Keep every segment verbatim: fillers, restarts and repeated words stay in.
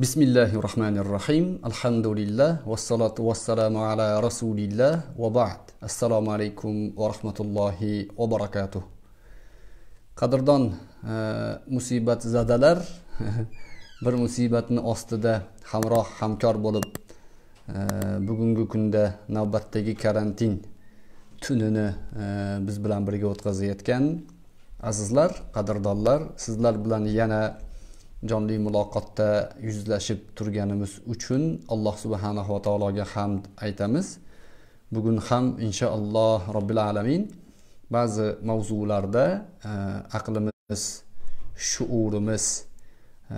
Bismillahirrahmanirrahim. Elhamdülillah. Vessalatu vesselamu ala Resulillah ve ba'd. Esselamu aleyküm ve rahmetullahi ve barakatuh. Kadırdan e, musibet zadeler bir musibatini ostida hamroh hamkor bo'lib e, bugungi kunda navbatdagi karantin tunini e, biz bilan birga o'tkazayotgan azizlar, qadrdonlar, sizlar bilan yana canlı muloqotda yüzleşip turganimiz uchun Allah subhanahu va taologa hamd aytamiz. Bugün ham inşallah Rabbil alamin bazı mavzularda e, aklimiz, şuurimiz e,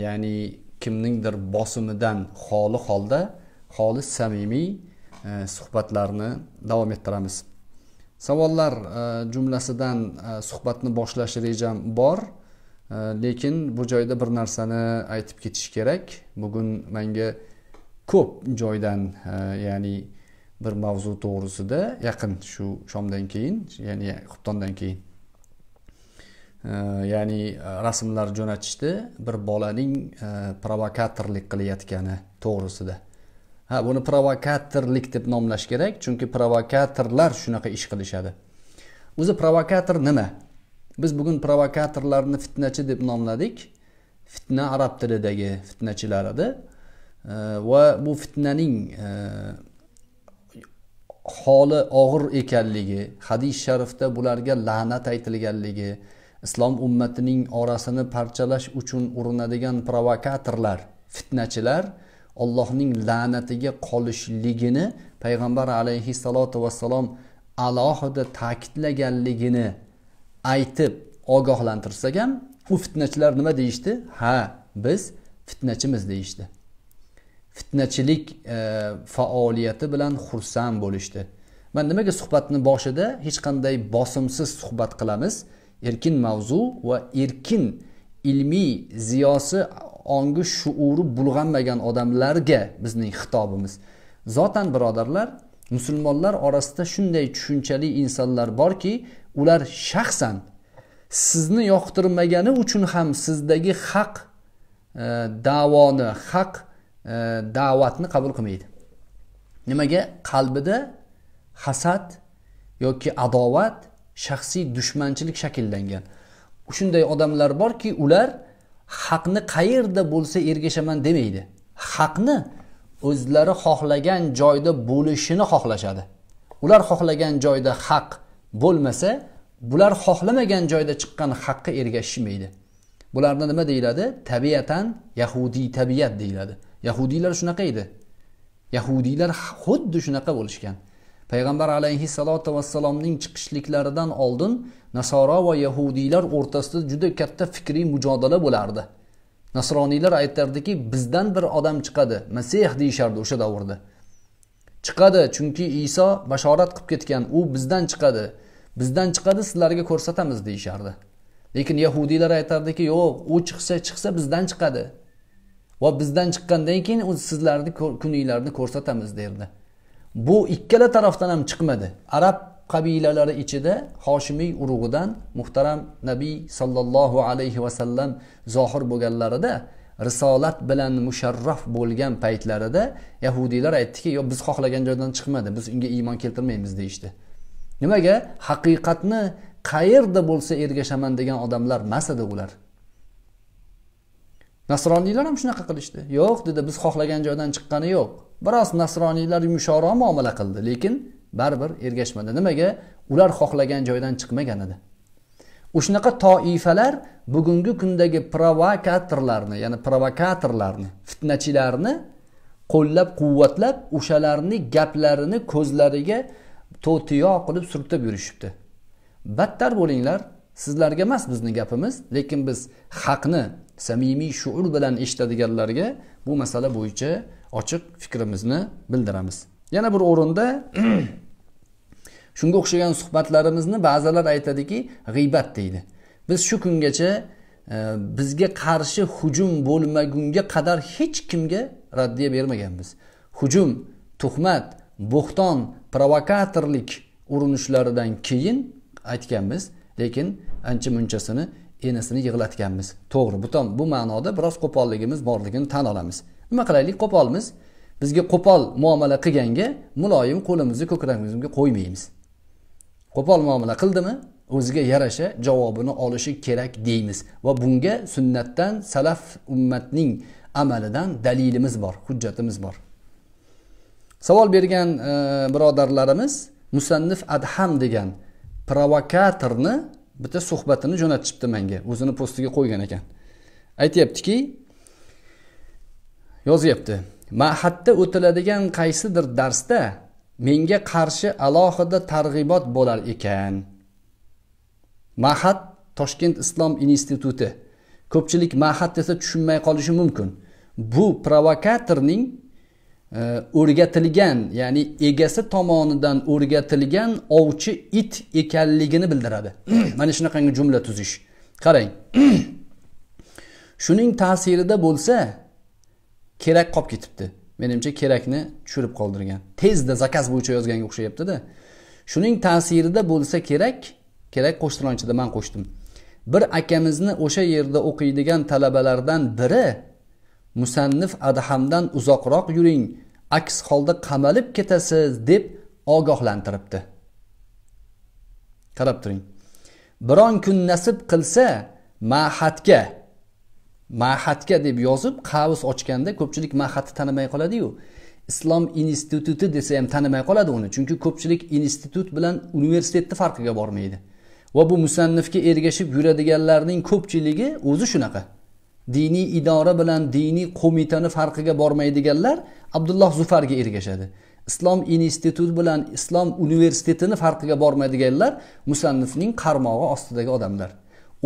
yani kimningdir basimidan holi holda, holi samimiy e, suhbatlarni davom ettiramiz. Savollar e, jumlasidan e, suhbatni boshlash rejam bor. Lekin bu joyda bir narsani aytib ketish kerak. Bugun menga ko'p joydan ya'ni bir mavzu to'g'risida yaqin shu shomdan keyin, ya'ni xuftondan keyin ya'ni rasmlar jo'natishdi bir bolaning provokatorlik qilayotgani to'g'risida. Ha, buni provokatorlik deb nomlash kerak, chunki provokatorlar shunaqa ish qilishadi. O'zi provokator nima? Biz bugün provokatorlarni fitnachi deb nomladik. Fitna arab tilidagi fitnachilar edi. E, va bu fitnaning e, holi og'ir ekanligi, hadis sharifda bularga la'nat aytilganligi, islom ummatining orasini parchalash uchun urinadigan provokatorlar, fitnachilar Allohning la'natiga qolishligini payg'ambar alayhi salatu vasallam alohida ta'kidlaganligini aytib ogohlantirsak ham u fitnachilar nima deyishdi? Ha, biz fitnachimiz deyishdi. Fitnachilik e, faoliyati bilan xursand bo'lishdi. Men nimaga suhbatni boshida hech qanday bosimsiz suhbat qilamiz? Erkin mavzu va erkin ilmiy ziyosi ongi shuuri bulg'anmagan odamlarga bizning xitobimiz. Zotan birodarlar, musulmonlar orasida shunday tushunchali insonlar borki, ular shaxsan sizni yoqtirmagani uchun ham sizdagi haq e, da'voni, haq e, da'vatni qabul qilmaydi. Nimaga? Qalbida hasad yoki adovat, shaxsiy dushmanchilik shakllangan. Shunday odamlar borki, ular haqni qayerda bo'lsa ergashaman demaydi. Haqni o'zlari xohlagan joyda bo'lishini xohlashadi. Ular xohlagan joyda haq bo'lmasa, bular xohlamagan joyda chiqqan haqqa ergashmaydi. Bularni nima deyiladi? Tabiatan yahudiy tabiat deyiladi. Yahudiylar shunaqa edi. Yahudiylar xuddi shunaqa bo'lishgan. Payg'ambar alayhi salatu vasallamning chiqishliklaridan oldin nasoro va yahudiylar o'rtasida juda katta fikriy mujodala bo'lardi. Nasroniylar aytardiki, bizdan bir odam chiqadi, Masih deyishardi o'sha davrda. Chiqadi, chunki Iso bashorat qilib ketgan, u bizdan chiqadi. Bizdan chiqadi, sizlarga ko'rsatamiz deyishardi. Lekin yahudiylar aytardiki, yo'q, u chiqsa chiqsa bizdan chiqadi. Va bizdan chiqqandan keyin u sizlarning kuninglarni ko'rsatamiz derdi. Bu ikkala tarafdan ham chiqmadi. Arab qabilalari ichida Hoshimiy urug'idan muhtaram Nabiy sallallohu alayhi va sallam zohir bo'lganlarida, risolat bilan musharraf bo'lgan paytlarida yahudiylar aytdiki, yo biz xohlagan joydan chiqmadi, biz unga iymon keltirmaymiz deyishdi. Nimaga? Haqiqatni qayerda bo'lsa ergashaman degan odamlar emas edi ular. Nasroniylar ham shunaqa qilishdi. Yo'q dedi, biz xohlagan joydan chiqqani yo'q. Biroz nasroniylar yumshoqroq muomala qildi, lekin baribir ergashmadi. Nimaga? Ular xohlagan joydan chiqmagan edi. O'shnaqa toifalar bugungi kundagi provokatorlarni, ya'ni provokatorlarni, fitnachilarni qo'llab-quvvatlab, o'shalarni gaplarini ko'zlariga to'tiyo qilib surtib yurishibdi. Battar bo'linglar, sizlarga emas bizning gapimiz, lekin biz haqni samimiy shuur bilan eshitadiganlarga bu masala bo'yicha ochiq fikrimizni bildiramiz. Yana bir o'rinda shunga o'xshagan suhbatlarimizni ba'zilar aytadiki, g'iybat deydi. Biz shu kungacha e, bizga qarshi hujum bo'lmagunga qadar hech kimga raddiya bermaganmiz. Hujum, tuhmat, bo'xton, provokatorlik urinishlaridan keyin aytganmiz, lekin ancha munchasini enisini yig'latganmiz. To'g'ri, bu tam bu ma'noda biroz qo'polligimiz borligini tan olamiz. Nima qilaylik? Qo'polmiz. Bizga qo'pol muomala qilganga muloyim qo'limizni ko'kragimizga qo'ymaymiz. Qo'pol muomala qildimi? O'ziga yarasha javobini olishi kerak deymiz va bunga sunnatdan, salaf ummatning amalidan dalilimiz bor, hujjatimiz bor. Savol bergan e, birodarlarimiz Musannif Adham degan provokatorni bitta suhbatini jo'natishibdi menga, o'zini postiga qo'ygan ekan. Aytayaptiki, yozyapti. Ma'hatda o'tiladigan qaysidir darsda menga qarshi alohida targ'ibot bo'lar ekan. Ma'hat Toshkent Islom instituti. Ko'pchilik ma'hat desa tushunmay qolishi mumkin. Bu provokatorning o'rgatilgan, e, ya'ni egasi tomonidan o'rgatilgan ovchi it ekanligini bildiradi. Mana shunaqangi jumla tuzish. Qarang. Shuning ta'sirida bo'lsa kerak qolib ketibdi. Menimcha kerakni tushirib qoldirgan. Tezda zakaz bo'yicha yozganga o'xshayapti-da. Shuning ta'sirida bo'lsa kerak, kerak qo'shtirolchida men qo'shdim. Bir akamizni o'sha yerda o'qiydigan talabalardan biri Musannif Adhamdan uzoqroq yuring, aks holda qamalib ketasiz deb ogohlantiribdi. Qarab turing. Biron kun nasib qilsa ma'hatga Ma'hatga deb yozib qavs ochganda ko'pchilik ma'hatni tanimay qoladi-yu. Islom instituti desa ham tanimay qoladi uni. Chunki ko'pchilik institut bilan universitetni farqiga bormaydi. Va bu musannifga ergashib yuradiganlarning ko'pchiligi o'zi shunaqa. Diniy idora bilan diniy qo'mitani farqiga bormaydiganlar Abdulloh Zufarga ergashadi. Islom instituti bilan Islom universitetini farqiga bormaydiganlar musannifning qarmog'i ostidagi odamlar.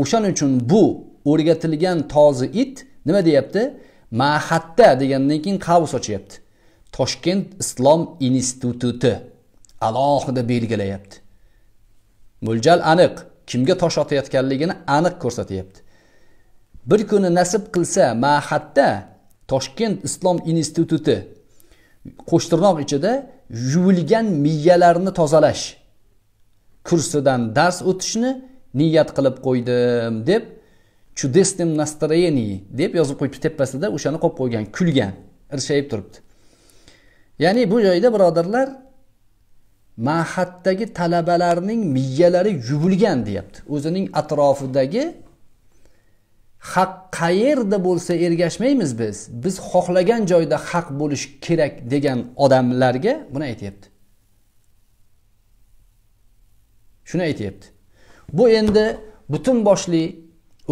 O'shaning uchun bu o'rgatilgan tozi it nima deyapti? Ma'hatda degandan keyin qavs ochyapti. Toshkent Islom instituti alohida belgilayapti. Mo'ljal aniq, kimga tosh otayotganligini aniq ko'rsatyapti. Bir kuni nasib qilsa ma'hatda Toshkent Islom instituti qo'shtirnoq ichida yuvilgan miyalarni tozalash kursidan dars o'tishni niyat qilib qo'ydim deb Чудесным настроение deb yozib qo'yib tepasida o'shani qo'yib qo'ygan, kulgan, irshayib turibdi. Ya'ni bu joyda birodarlar ma'hatdagi talabalarning miyalari yuvilgan deyapti. O'zining atrofidagi haq qayerda bo'lsa ergashmaymiz biz. Biz xohlagan joyda haq bo'lish kerak degan odamlarga buni aytayapti. Shuni aytayapti. Bu endi butun boshli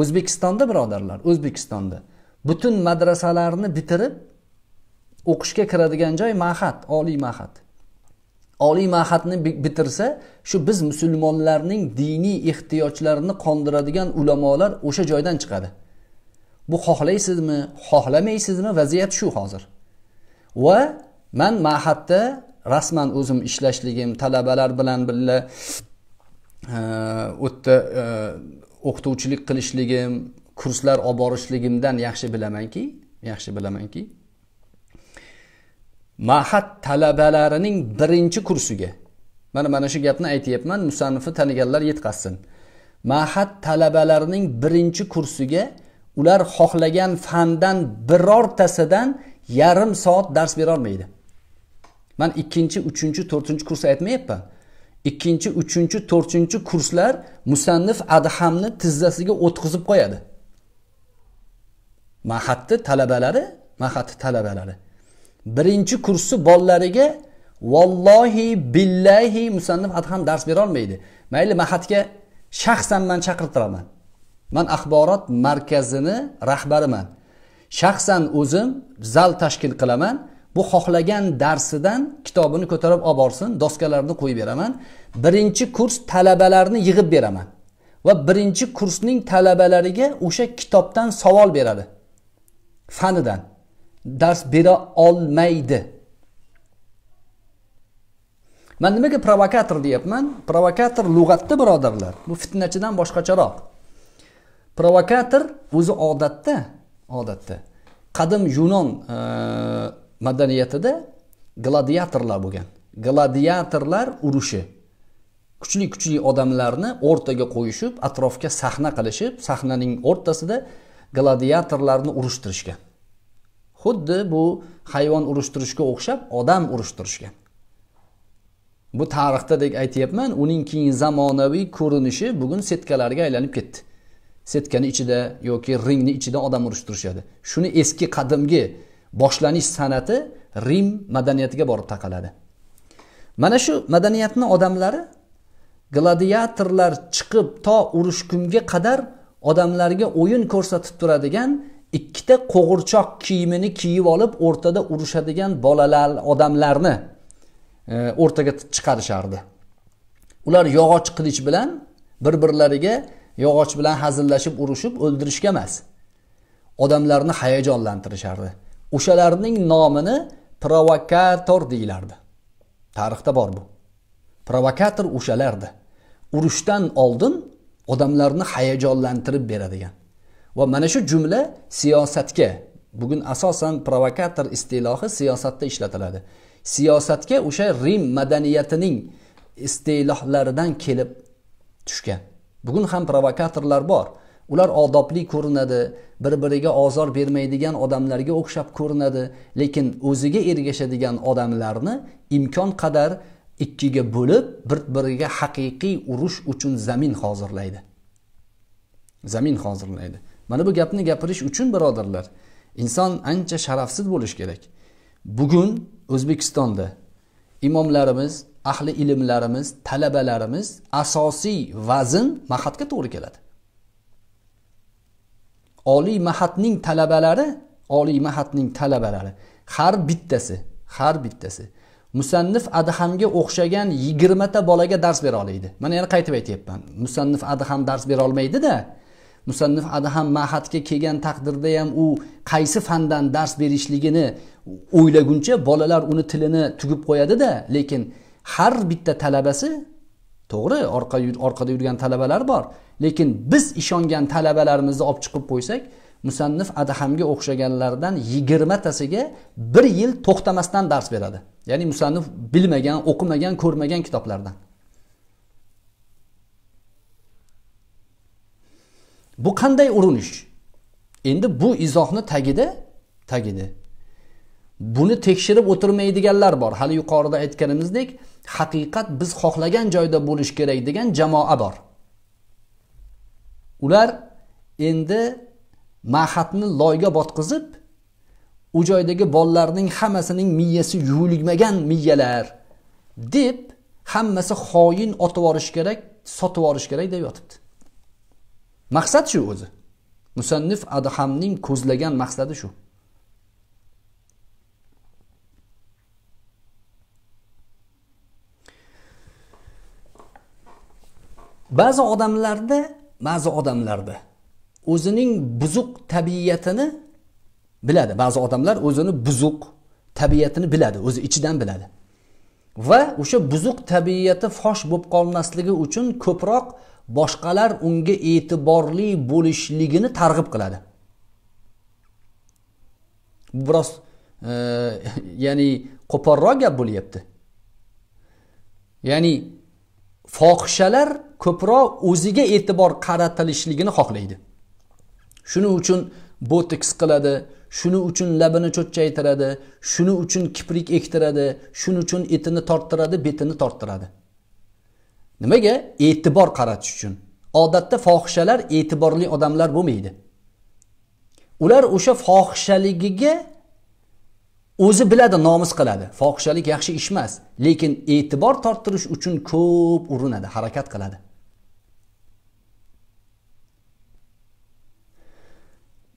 O'zbekistonda birodarlar, O'zbekistonda bütün madrasalarni bitirib o'qishga kiradigan joy ma'hat, oliy ma'hat. Oliy ma'hatni bitirsa, shu biz musulmonlarning diniy ehtiyojlarini qondiradigan ulamolar o'sha joydan chiqadi. Bu xohlaysizmi, xohlamaysizmi, vaziyat shu hozir. Va men ma'hatda rasman o'zim ishlashligim, talabalar bilan birga o'tta o'qituvchilik qilishligim, kurslar olib borishligimdan yaxshi bilamanki, yaxshi bilamanki. Ma'hat talabalarining birinchi kursiga. Mana mana shu gapni aytayapman, musannifni taniganlar yetqazsin. Ma'hat talabalarining birinchi kursiga ular xohlagan fandan birortasidan yarim soat dars bera olmaydi. Men ikkinchi, uchinchi, to'rtinchi kursni aytmayapman. ikkinchi, uchinchi, to'rtinchi kurslar Musannif Adhamni tizzasiga o'tkazib qo'yadi. Ma'hatni talabalari, ma'hatni talabalari. birinchi kursi bolalariga vallohi billahi Musannif Adham dars bera olmaydi. Mayli ma'hatga shaxsan men chaqirtiraman. Men axborot markazini rahbariman. Shaxsan o'zim zal tashkil qilaman. Bu xohlagan darsidan kitobini ko'tarib olib borsin, doskalarni qo'yib beraman. birinchi kurs talabalarni yig'ib beraman va birinchi kursning talabalariga o'sha kitobdan savol beradi. Fanidan dars bera olmaydi. Men nimaga provokator deyapman? Provokator lug'atda birodarlar, bu fitnachidan boshqacharoq. Provokator o'zi odatda, odatda qadim Yunon e madaniyatida gladiatorlar bo'lgan. Gladiatorlar urushi. kuchli kuchli odamlarni o'rtaga qo'yishib, atrofga sahna qilishib, sahnaning o'rtasida gladiatorlarni urushtirishgan. Xuddi bu hayvon urushtirishga o'xshab odam urushtirishgan. Bu tarixda dek aytayapman, uning keyin zamonaviy ko'rinishi bugun setkalarga aylanib ketdi. Setkani ichida yoki ringni ichida odam urushtirishadi. Shuni eski qadimgi boshlanish san'ati Rim madaniyatiga borib taqaladi. Mana shu madaniyatning odamlari gladiatorlar chiqib to urushkunga qadar odamlarga o'yin ko'rsatib turadigan ikkita qo'g'irchoq kiyimini kiyib olib o'rtada urushadigan bolalar odamlarni e, o'rtaga chiqarishardi. Ular yog'och qilich bilan bir-birlariga yog'och bilan hazillashib urushib o'ldirishga emas, odamlarni hayajonlantirishardi. O'shalarning nomini provokator deyilardi. Tarixda bor bu. Provokator o'shalardi. Urushdan oldin odamlarni hayajonlantirib beradigan. Va mana shu jumla siyosatga, bugun asosan provokator istilohi siyosatda ishlatiladi. Siyosatga o'sha Rim madaniyatining istilohlaridan kelib tushgan. Bugun ham provokatorlar bor. Ular odobli ko'rinadi, bir-biriga ozor bermaydigan odamlarga o'xshab ko'rinadi, lekin o'ziga ergashadigan odamlarni imkon qadar ikkiga bo'lib, bir-biriga haqiqiy urush uchun zamin hozirlaydi. Zamin hozirlaydi. Mana bu gapni gapirish uchun birodarlar, inson ancha sharafsiz bo'lish kerak. Bugun O'zbekistonda imomlarimiz, ahli ilmlarimiz, talabalarimiz asosiy vazn mahatga to'g'ri keladi. Oliy mahatning talabalari, oliy mahatning talabalari har bittasi, har bittasi Musannif Adhamga o'xshagan yigirma ta bolaga dars bera olmaydi. Mana yana qaytib aytayapman. Musannif Adham dars bera olmaydi-da. Musannif Adham mahatga kelgan taqdirda ham u qaysi fandan dars berishligini o'ylaguncha bolalar uni tilini tugib qo'yadi-da, lekin har bitta talabasi to'g'ri, orqa orqada yurgan talabalar bor, lekin biz ishongan talabalarimizni olib chiqib qo'ysak, Musannif Adhamga o'xshaganlardan yigirma tasiga bir yil to'xtamasdan dars beradi. Ya'ni musannif bilmagan, o'qimagan, ko'rmagan kitoblardan. Bu qanday urinish? Endi bu izohni tagida, tagida. Buni tekshirib o'tirmaydiganlar bor. Hali yuqorida aytganimizdek, haqiqat biz xohlagan joyda bo'lish kerak degan jamoa bor. Ular endi mahatni loyga botqizib, u joydagi bolalarning hammasining miyasi yuvilmagan miyalar deb hammasi xoin otib olish kerak, sotib olish kerak deb yotibdi. Maqsad shu o'zi. Musannif Adhamning ko'zlagan maqsadi shu. Ba'zi odamlarda, ba'zi odamlarda o'zining buzuq tabiatini biladi. Ba'zi odamlar o'zini buzuq tabiatini biladi, o'zi ichidan biladi. Va o'sha buzuq tabiati fosh bo'lib qolmasligi uchun ko'proq boshqalar unga e'tiborli bo'lishligini targ'ib qiladi. Bu biroz, e, ya'ni qo'porroq gap bo'lyapti. Ya'ni fohishalar ko'proq o'ziga e'tibor qaratilishligini xohlaydi. Shuning uchun botoks qiladi, shuning uchun labini cho'chchaytiradi, shuning uchun kiprik ektiradi, shuning uchun etini torttiradi, betini torttiradi. Nimaga? E'tibor qaratish uchun. Odatda fohishalar e'tiborli odamlar bo'lmaydi. Ular o'sha fohishaligiga o'zi biladi, nomus qiladi. Fohishalik yaxshi ish emas, lekin e'tibor torttirish uchun ko'p urinadi, harakat qiladi.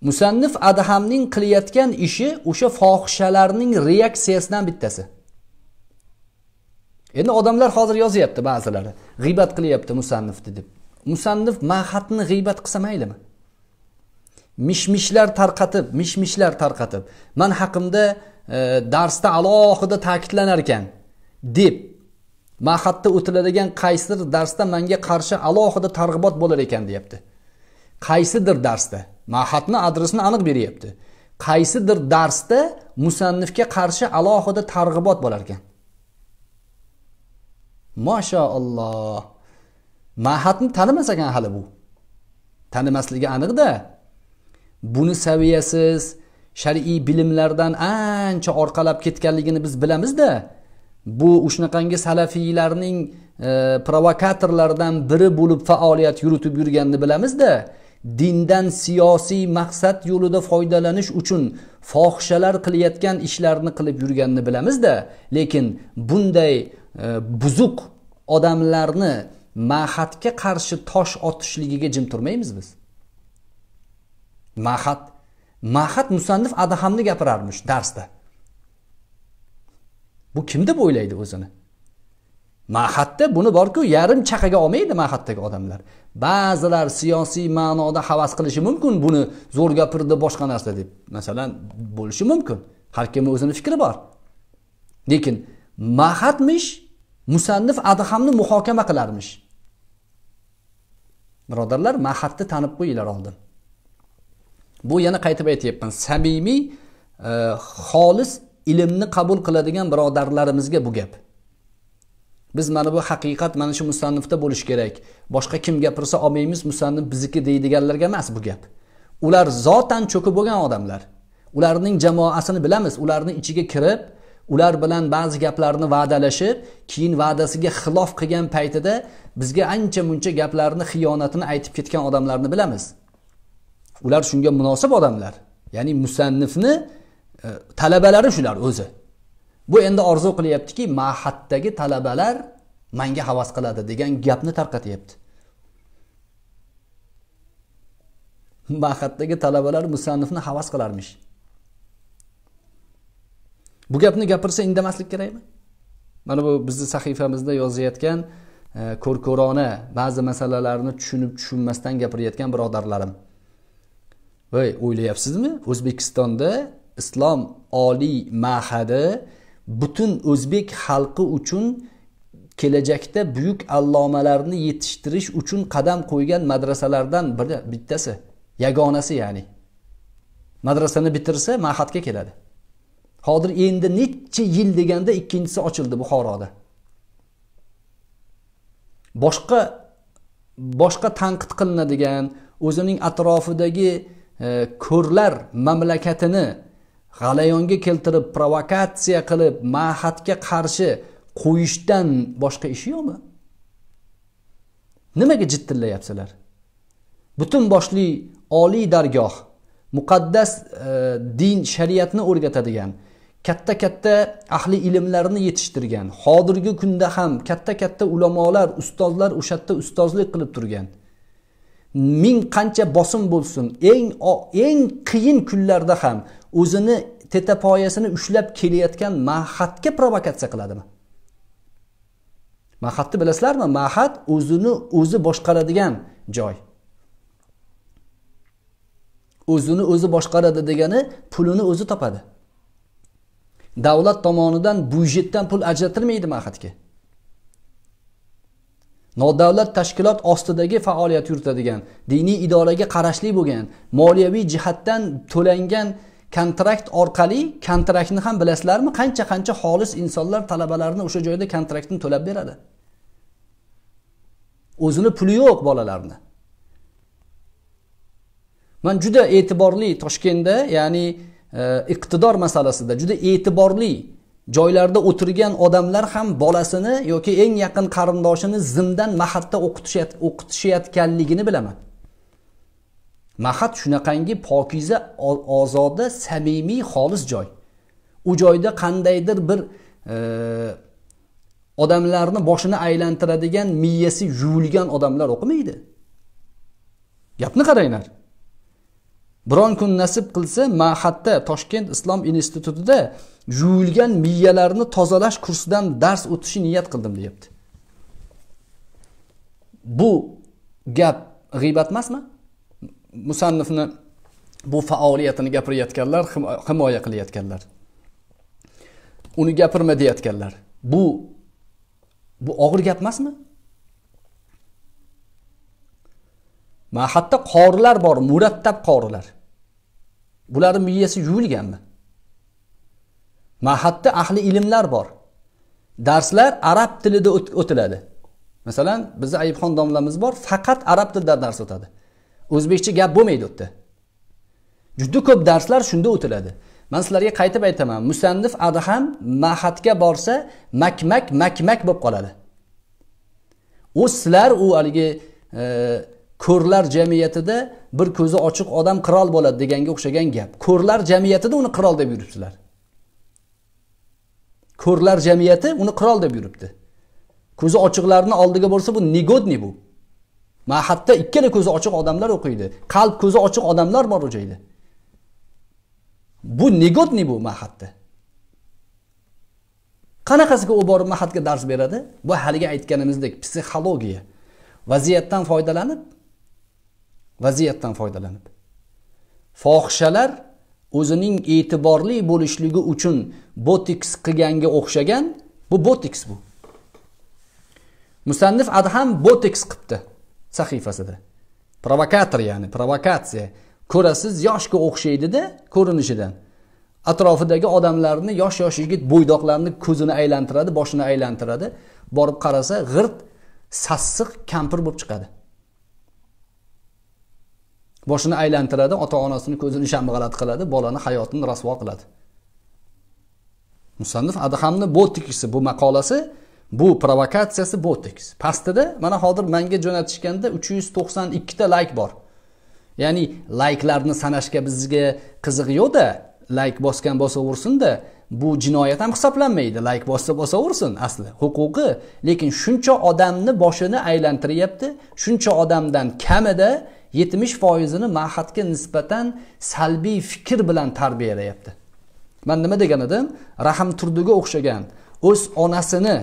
Musannif Adhamning qilayotgan ishi o'sha fohishalarning reaksiyasidan bittasi. Endi odamlar hozir yozyapti ba'zilari, g'ibat qilyapti musannifni deb. Musannif mahatni g'ibat qilsa maylimi? Mishmishlar tarqatib, mishmishlar tarqatib, men haqimda e, darsda alohida ta'kidlanar ekan deb mahatda o'tiladigan qaysidir darsda menga qarshi alohida targ'ibot bo'lar ekan deyapti. Qaysidir darsda mahatni adresini aniq beryapti. Qaysidir darsda musannifga qarshi alohida targ'ibot bo'lar ekan. Masha Alloh. Mahatni tanımasa ekan hali bu. Tanımasligi aniqda. Buni saviyasiz shar'iy bilimlardan ancha orqalab ketganligini biz bilamizda. Bu ushunaqangi salafiylarning e, provokatorlardan biri bo'lib faoliyat yuritib yurganini bilamizda. Dindan siyosiy maqsad yo'lida foydalanish uchun fohishalar qilayotgan ishlarni qilib yurganini bilamizda. Lekin bunday e, buzuq odamlarni mahatga qarshi tosh otishligiga jim turmaymiz biz. Mahat Mahat musannif adahamni gapirarmish darsda. Bu kim deb o'ylaydi o'zini? Mahatda buni bor-ku, yarim chaqaga olmaydi mahatdagi odamlar. Ba'zilar siyosiy ma'noda havas qilishi mumkin, buni zo'r gapirdi boshqa narsa deb. Masalan, bo'lishi mumkin. Har kimning o'zini fikri bor. Lekin mahatmish musannif adahamni muhokama qilarmish. Birodarlar, mahatni tanib qo'yinglar oldin. Bu yana qaytib aytayapman, samimiy, e, xolis ilmni qabul qiladigan birodarlarimizga bu gap. Biz mana bu haqiqat mana shu musannifda bo'lishi kerak. Boshqa kim gapirsa olmaymiz, musannif bizniki deydiganlarga emas bu gap. Ular zotan cho'kib bo'lgan odamlar. Ularning jamoasini bilamiz, ularning ichiga kirib, ular bilan ba'zi gaplarni va'dalashib, keyin va'dasiga xilof qilgan paytida bizga ancha-muncha gaplarni, xiyonatini aytib ketgan odamlarni bilamiz. Ular shunga munosib odamlar. Ya'ni musannifni E, talabalari shular o'zi. Bu endi orzu qilyaptiki, mahatdagi talabalar menga havas qiladi degan gapni tarqatyapti. Mahatdagi talabalar musannifni havas qilarmish. Bu gapni gapirsa indamaslik kerakmi? Mana bu bizning sahifamizda yozayotgan e, ko'r-ko'rona ba'zi masalalarni tushunib tushunmasdan gapirayotgan birodarlarim. Voy, o'ylayapsizmi? O'zbekistonda Islom oliy ma'hadi butun o'zbek xalqi uchun kelajakda buyuk allomalarni yetishtirish uchun qadam qo'ygan madrasalardan biri, bittasi, yagonasi ya'ni. Madrasani bitirsa ma'hadga keladi. Hozir endi necha yil deganda ikkinchisi ochildi Buxoroda. Boshqa boshqa tanqid qilinadigan, o'zining atrofidagi e, ko'rlar mamlakatini g'alayonga keltirib, provokatsiya qilib, ma'hatga qarshi qo'yishdan boshqa ishi yo'qmi? Nimaga jiddilayapsizlar? Butun boshli oliy dargoh, muqaddas e, din, shariatni o'rgatadigan, katta-katta ahli ilmlarni yetishtirgan, hozirgi kunda ham katta-katta ulamolar, ustozlar o'shatta ustozlik qilib turgan. Ming qancha bosim bo'lsin, eng eng qiyin kunlarda ham o'zini tetapoyasini ushlab kelayotgan mahatga provokatsiya qiladimi? Mahatni bilasizlarmi? Mahat o'zini o'zi boshqaradigan joy. O'zini o'zi boshqaradi degani pulini o'zi topadi. Davlat tomonidan byudjetdan pul ajratilmaydi mahatga. Nodavlat tashkilot ostidagi faoliyat yuritadigan, diniy idoraga qarashli bo'lgan, moliyaviy jihatdan to'langan kontrakt orqali, kontraktni ham bilasizlarmi, qancha-qancha xolis insonlar talabalarni o'sha joyda kontraktni to'lab beradi. O'zini puli yo'q bolalarni. Men juda e'tiborli Toshkentda, ya'ni e, iqtidor masalasida juda e'tiborli joylarda o'tirgan odamlar ham bolasini yoki eng yaqin qarindoshini zimdan mahatda o'qitishayotganligini bilaman. Mahat shunaqangi pokiza, ozoda, samimiy, xolis joy. U joyda qandaydir bir e, odamlarni boshini aylantiradigan, miyasi yuvilgan odamlar o'qimaydi. Gapni qaranglar. Biron kun nasib qilsa, Mahatda Toshkent Islom institutida yuvilgan miyalarni tozalash kursidan dars o'tishni niyat qildim deyapti. Bu gap g'ibat emasmi? Musannifni bu faoliyatini gapirayotganlar, himoya qilayotganlar, uni gapirma deyotganlar, bu bu og'ir gap emasmi? Mahatda qorilar bor, murattab qorilar. Bularning miyasi yuvilganmi? Mahatda ahli ilmlar bor. Darslar arab tilida o'tiladi. Mesela bize Ayibxon domlamız var. Fakat Arap dilda ders o'tadi. O'zbekcha gap bo'lmaydi u yerda. Juda ko'p darslar shunda o'tiladi. Men sizlarga qaytib aytaman, musannif adham mahatga borsa makmak makmak bo'lib qoladi. O'zlar u haligi ko'rlar jamiyatida bir ko'zi ochiq odam qirol bo'ladi deganga o'xshagan gap. Ko'rlar jamiyatida uni qirol deb yuribsizlar. Ko'rlar jamiyati uni qirol deb yuribdi. Ko'zi ochiqlarni oldiga borsa bu nigodni bu. Mahatda ikkala ko'zi ochiq odamlar o'qiydi. Qalb ko'zi ochiq odamlar bor u joyda. Bu nigodni bu mahatda. Qanaqasiga u borib mahatga dars beradi? Bu haliga aytganimizdek psixologiya. Vaziyatdan foydalanib vaziyatdan foydalanib. Fohishalar o'zining e'tiborli bo'lishligi uchun botiks qilganga o'xshagan, bu botiks bu. Musannif adham botiks qilibdi sahifasida. Provokator ya'ni provokatsiya. Ko'rasiz yoshga o'xshaydi-da ko'rinishidan. Atrofidagi odamlarni yosh-yosh yigit bo'ydoqlarni ko'zini aylantiradi, boshini aylantiradi. Borib qarasa g'irt, sassiq kampir bo'lib chiqadi. Boshini aylantiradi, ota-onasini ko'zini shamg'alat qiladi, bolani hayotini rasvo qiladi. Musannif adhamni botikisi bu maqolasi, bu provokatsiyasi botiks. Pastida mana hozir menga jo'natishganda uch yuz to'qson ikki ta like bor. Ya'ni like'larni sanashga bizga qiziq yo'q-da, like bosgan bosaversin-da, bu jinoyat ham hisoblanmaydi. Like bossa bosaversin asli huquqi, lekin shuncha odamni boshini aylantiryapti, shuncha odamdan kamida yetmish foizini mahatga nisbatan salbiy fikr bilan tarbiyalayapti. Men nima degan edim? Rahim turdiga o'xshagan, o'z onasini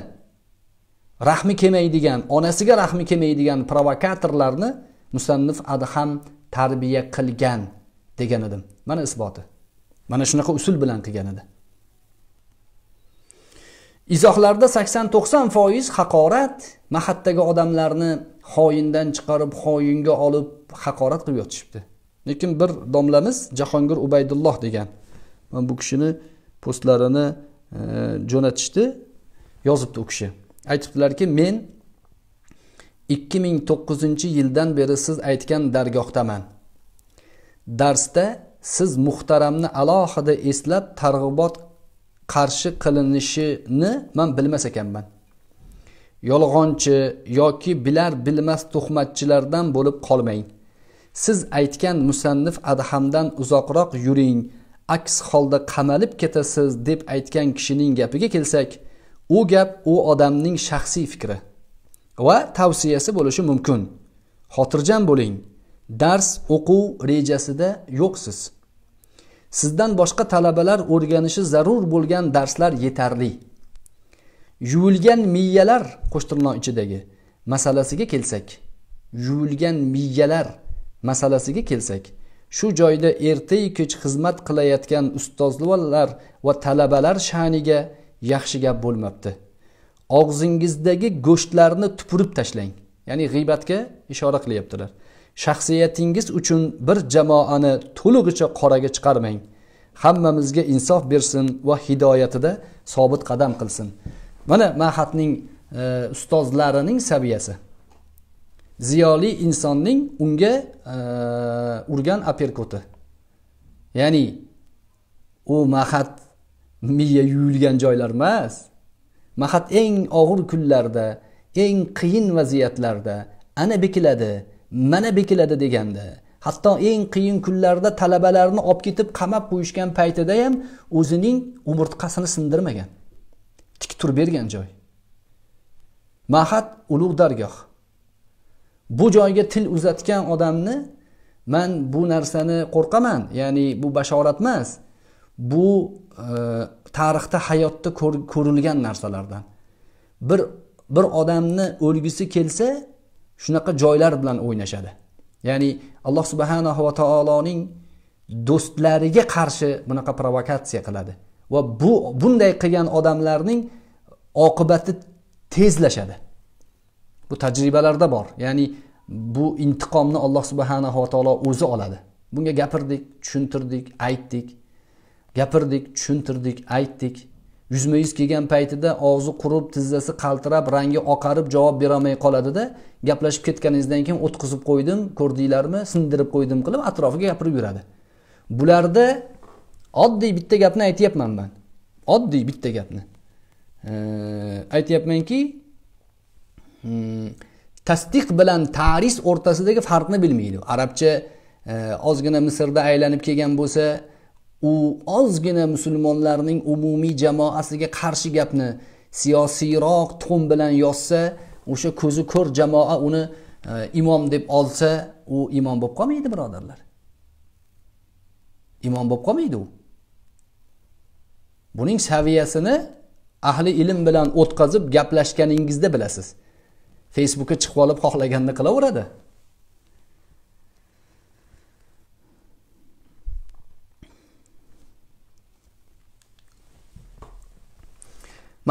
rahmi kelmaydigan, onasiga rahmi kelmaydigan provokatorlarni musannif adham tarbiya qilgan degan edim. Mana isboti. Mana shunaqa usul bilan qilgan edi. Izohlarda sakson to'qson foiz haqorat, mahatdagi odamlarni xoyindan chiqarib xoyinga olib haqorat qilib yotishibdi. Lekin bir domlamiz Jahongir Ubaydulloh degan. Men bu kishini postlarini jo'natishdi, yozibdi u kishi. Aytibdilarki, men ikki ming to'qqizinchi yildan beri siz aytgan dargohdaman. Darsda siz muhtaramni alohida eslab targ'ibot qarshi qilinishini men bilmas ekanman. Yolg'onchi yoki bilar bilmas tuhmatchilardan bo'lib qolmang. Siz aytgan musannif adhamdan uzoqroq yuring, aks holda qamalib ketasiz deb aytgan kishining gapiga kelsak, u gap u odamning shaxsiy fikri va tavsiyasi bo'lishi mumkin. Xotirjam bo'ling. Dars o'quv rejasida yo'qsiz. Sizdan boshqa talabalar o'rganishi zarur bo'lgan darslar yetarli. Yuvilgan miyalar qo'shtirnoq ichidagi masalasiga kelsak, yuvilgan miyalar masalasiga kelsak, shu joyda ertayu kech xizmat qilayotgan ustozlar va talabalar sha'niga yaxshi gap bo'lmabdi. Og'zingizdagi go'shtlarni tupurib tashlang. Ya'ni g'iybatga ishora qilyaptilar. Shaxsiyatingiz uchun bir jamoani to'lig'icha qoraga chiqarmang. Hammamizga insof bersin va hidoyatida sobit qadam qilsin. Mana mahatning e, ustozlarining saviyasi. Ziyoli insonning unga e, urgan aperkoti. Ya'ni u mahat miya yuvilgan joylar emas. Mahat eng og'ir kunlarda, eng qiyin vaziyatlarda ana bekiladi, mana bekiladi deganda, hatto eng qiyin kunlarda talabalarni olib ketib qamab qo'yishgan paytida ham o'zining umurtqasini sindirmagan. Tik tur bergan joy. Mahat ulug' dargoh. Bu joyga til uzatgan odamni men bu narsani qo'rqaman, ya'ni bu bashorat emas. Bu e, tarixda hayotda ko'rilgan narsalardan. Bir bir odamni o'lgisi kelsa, shunaqa joylar bilan o'ynashadi. Ya'ni Alloh subhanahu va taoloning do'stlariga qarshi bunaqa provokatsiya qiladi. Va bu bunday qilgan odamlarning oqibati tezlashadi. Bu tajribalarda bor. Ya'ni bu intiqomni Alloh subhanahu va taolo o'zi oladi. Bunga gapirdik, tushuntirdik, aytdik. Gapirdik, tushuntirdik, aytdik. yüzme yüz kelgan paytida og'zi qurib, tizzasi qaltirab, rangi oqarib javob bera olmay qoladida, gaplashib ketganingizdan keyin o'tkizib qo'ydim, ko'rdinglarmi, sindirib qo'ydim qilib atrofiga gapirib yuradi. Bularda oddiy bitta gapni aytayapman men. Oddiy bitta gapni. Aytayapmanki, tasdiq bilan ta'ris o'rtasidagi farqni bilmaydi. Arabcha ozgina Misrda aylanib kelgan bo'lsa, u ozgina musulmonlarning umumiy jamoasiga qarshi gapni siyosiyroq to'n bilan yozsa, o'sha ko'zi ko'r jamoa uni e, imom deb olsa, u imom bo'lib qolmaydi, birodarlar. Imom bo'lib qolmaydi u. Buning saviyasini ahli ilm bilan o'tkazib gaplashganingizda bilasiz. Facebookga chiqib olib xohlaganini qilaveradi.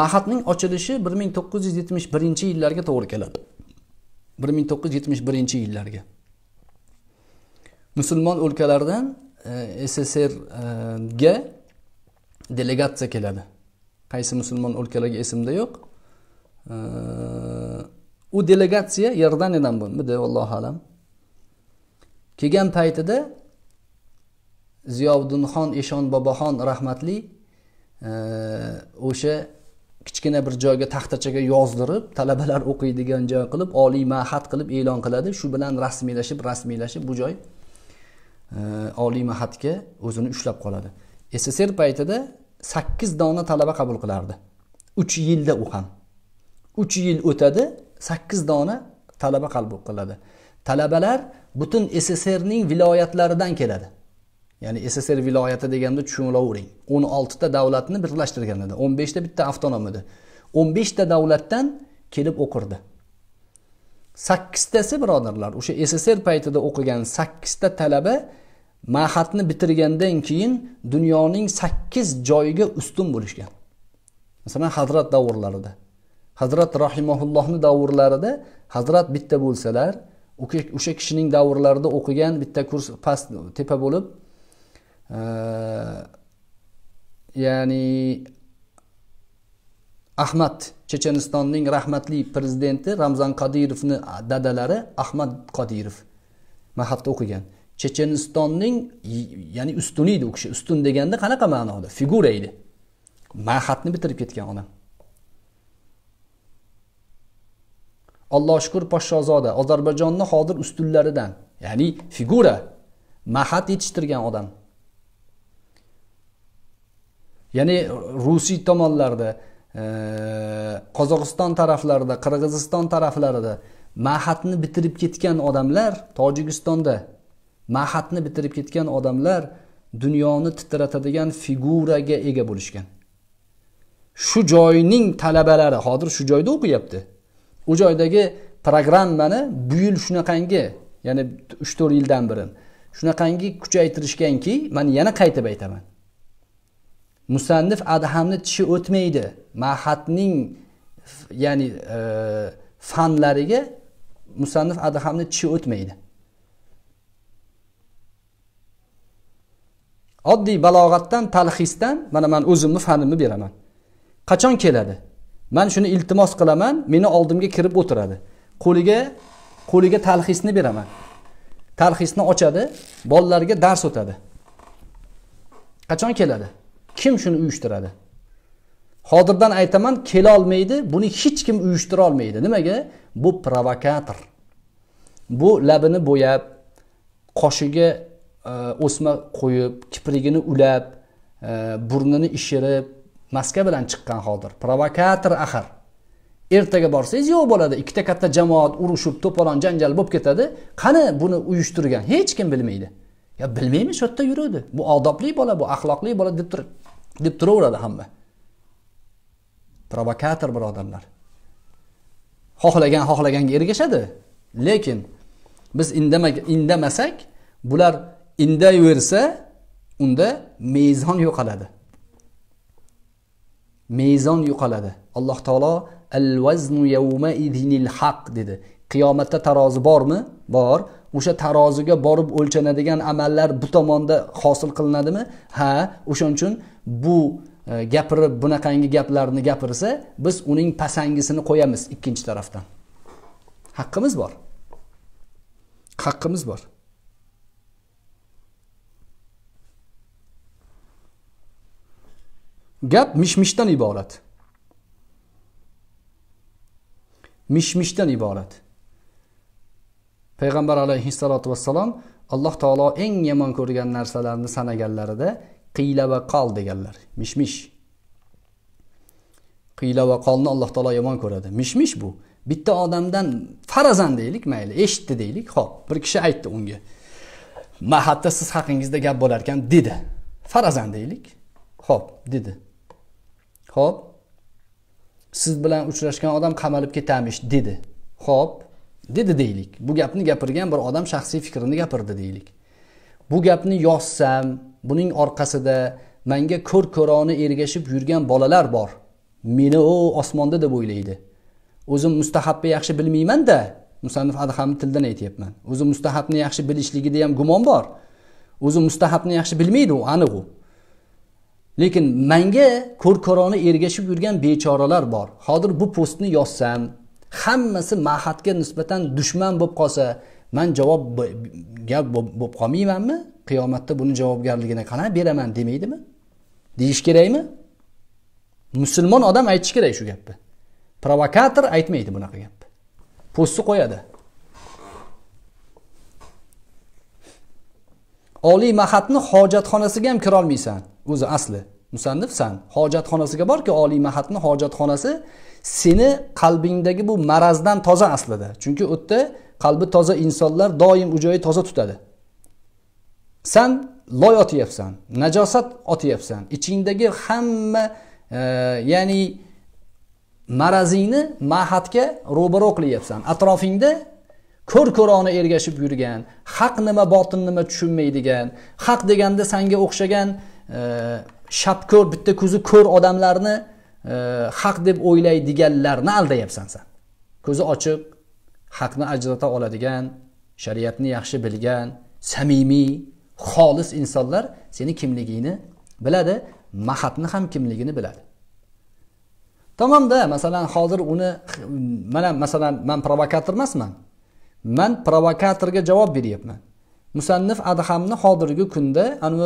Mahatning ochilishi bir ming to'qqiz yuz yetmish birinchi yillarga to'g'ri keladi. bir ming to'qqiz yuz yetmish birinchi yillarga. Musulmon o'lkalardan e, S S R ga delegatsiya keladi. Qaysi musulmon o'lkalariga esimda yo'q. E, u delegatsiya Yordaniyadan bo'lmadi, vallohu alam. Kelgan paytida Ziyovuddinxon Eshon boboxon rahmatli o'sha e, kichkina bir joyga taxtachaga yozdirib, talabalar o'qiydigan joy qilib, oliy ma'had qilib e'lon qiladi. Shu bilan rasmiylashib, rasmiylashib bu joy e, oliy ma'hadga o'zini ushlab qoladi. S S R paytida sakkiz dona talaba qabul qilardi. uch yilda u ham. uch yil o'tadi, sakkiz dona talaba qabul qiladi. Talabalar butun S S R ning viloyatlaridan keladi. Ya'ni S S R viloyati deganda tushunavering. o'n olti ta davlatni birlashtirganida, o'n besh ta bitta avtonom edi. o'n besh ta davlatdan kelib o'qirdi. sakkiz tasi birodarlar, o'sha S S R paytida o'qigan sakkiz ta talaba ma'hadni bitirgandan keyin dunyoning sakkiz joyiga ustun bo'lishgan. Masalan, Hazrat davrlarida, Hazrat rahimahullohni davrlarida Hazrat bitta bo'lsalar, o'sha kishining davrlarida o'qigan bitta kurs past tepa bo'lib Ee, yani Ahmad Chechenistonning rahmatli prezidenti Ramzan Qodirovni dadalari Ahmad Qodirov ma'hadda o'qigan. Chechenistonning ya'ni ustuni edi u kishi. Ustun deganda qanaqa ma'noda? Figura edi. Ma'hadni bitirib ketgan odam. Alloh shukr Poshshozoda Ozarbayjonni hozir ustunlaridan, ya'ni figura ma'had yetishtirgan odam. Ya'ni Rusiy tomonlarda, e, Qozog'iston taraflarida, Qirg'iziston taraflarida ma'hadni bitirib ketgan odamlar, Tojikistonda ma'hadni bitirib ketgan odamlar dunyoni titratadigan figuraga ega bo'lishgan. Shu joyning talabalari hozir shu joyda o'qiyapti. U joydagi programmani bu yil shunaqangi, ya'ni uch to'rt yildan biri shunaqangi kuchaytirishganki, men yana qaytib aytaman. Musannif adhamni tishi o'tmaydi. Ma'hadning ya'ni e, fanlariga musannif adhamni tishi o'tmaydi. Oddiy balog'atdan, talxisdan mana men o'zimni fanimni beraman. Qachon keladi? Men shuni iltimos qilaman, meni oldimga kirib o'tiradi. Qo'liga qo'liga talxisni beraman. Talxisni ochadi, bolalarga dars o'tadi. Qachon keladi? Kim shuni uyushtiradi? Hozirdan aytaman, kela olmaydi, buni hech kim uyushtira olmaydi. Nimaga? Bu provokator. Bu labini bo'yab, qoshiga o'sma qo'yib, kiprigini ulab, burnini ishirib, maska bilan chiqqan hozir. Provokator axir. Ertaga borsangiz yo'q bo'ladi. Ikkita katta jamoat urushib, to'polon janjal bo'lib ketadi. Qani buni uyushtirgan? Hech kim bilmaydi. Ya bilmaymiz, shu yerda yuradi. Bu odobli bola, bu axloqli bola deb turib deb turaveradi hamma. Provokator birodarlar. Xohlagan xohlaganga ergashadi. Lekin biz indamag indamasak, bular indayversa, unda mezon yo'qoladi. Mezon yo'qoladi. Alloh taolo al-vaznu yawma idinil haq dedi. Qiyomatda tarozi bormi? Bor. O'sha taroziga borib o'lchanadigan amallar bu tomonda hosil qilinadimi? Ha, o'shaning uchun bu gapirib bunaqangi gaplarni gapirsa, biz uning pasangisini qo'yamiz ikkinchi tarafdan. Haqqimiz bor. Haqqimiz bor. Gap mishmishdan iborat. Mishmishdan iborat. Payg'ambar alayhissalatu vesselam Alloh taolo eng yomon ko'rgan narsalarni sanaganlarida qiyla va qol deganlar. Mishmish. Qiyla va qolni Alloh taolo yomon ko'radi. Mishmish bu. Bitta odamdan farazan deylik, mayli, eshitdi deylik. Xo'p, bir kishi aytdi unga. Ma hatto siz haqingizda gap bo'lar ekan dedi. Farazan deylik. Xo'p, dedi. Xo'p. Siz bilan uchrashgan odam qamalib ketamish dedi. Xo'p. Dedi deylik. Bu gapni gapirgan bir odam shaxsiy fikrini gapirdi deylik. Bu gapni yozsam, buning orqasida menga ko'r-ko'rona ergashib yurgan bolalar bor. Meni o osmonda deb o'ylaydi. O'zim mustahabni yaxshi bilmayman-da, musannif Adhamni tildan aytayapman. O'zim mustahabni yaxshi bilishligida ham gumon bor. O'zim mustahabni yaxshi bilmaydi u, aniq u. Lekin menga ko'r-ko'rona ergashib yurgan bechoralar bor. Hozir bu postni yozsam, hammasi mahatga nisbatan dushman bo'lib qolsa, men javob gap bo'lib qolmaymanmi? Qiyomatda buni javobgarligini qana beraman demaydimi? Deyish kerakmi? Musulmon odam aytish kerak shu gapni. Provokator aytmaydi bunaqa gapni. Postni qo'yadi. Oliy mahatni hojatxonasiga ham kira olmaysan. O'zi asli musannifsan. Hojatxonasiga borki, oliy mahatni hojatxonasi seni qalbingdagi bu marazdan toza aslida. Chunki u yerda qalbi toza insonlar doim u joyi toza tutadi. Sen loy otyapsan, najosat otyapsan, ichingdagi hamma e, ya'ni marazingni mahatga ro'baro' qilyapsan. Atrofingda ko'r-ko'rona ergashib yurgan, haq nima, botin nima tushunmaydigan, haq deganda senga o'xshagan e, shapko'r, bitta ko'zi ko'r odamlarni E, haq deb o'ylaydiganlarni aldayapsan sen. Ko'zi ochiq, haqni ajrata oladigan, shariatni yaxshi bilgan, samimiy, xolis insonlar seni kimligingni biladi, mahatni ham kimligini biladi. Tamam-da, masalan hozir uni mana masalan men provokator emasman. Men provokatorga javob beryapman. Musannif Adhamni hozirgi kunda anu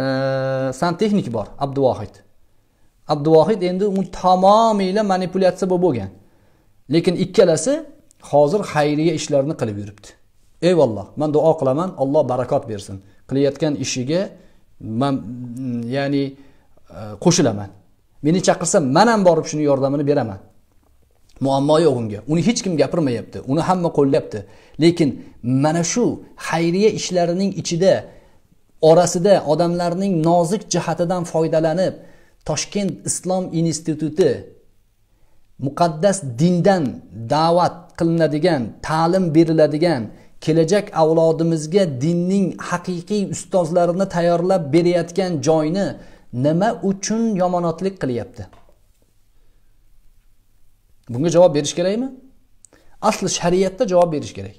e, santexnik bor, Abduvohid. Abduvohid endi u tamomila manipulyatsiya bo'lgan. Lekin ikkalasi hozir xayriya ishlarini qilib yuribdi. Eyvalloh, men duo qilaman, Alloh barakot bersin. Qilayotgan ishiga men ya'ni qo'shilaman. Meni chaqirsa, men ham borib shuni yordamini beraman. Muammo yo'q unga. Uni hech kim gapirmayapti, uni hamma qo'llayapti. Lekin mana shu xayriya ishlarining ichida orasida odamlarning nozik jihatidan foydalanib Toshkent Islom instituti muqaddas dindan da'vat qilinadigan, ta'lim beriladigan, kelajak avlodimizga dinning haqiqiy ustozlarini tayyorlab berayotgan joyni nima uchun yomonotlik qilyapti? Bunga javob berish kerakmi? Asli shariatda javob berish kerak.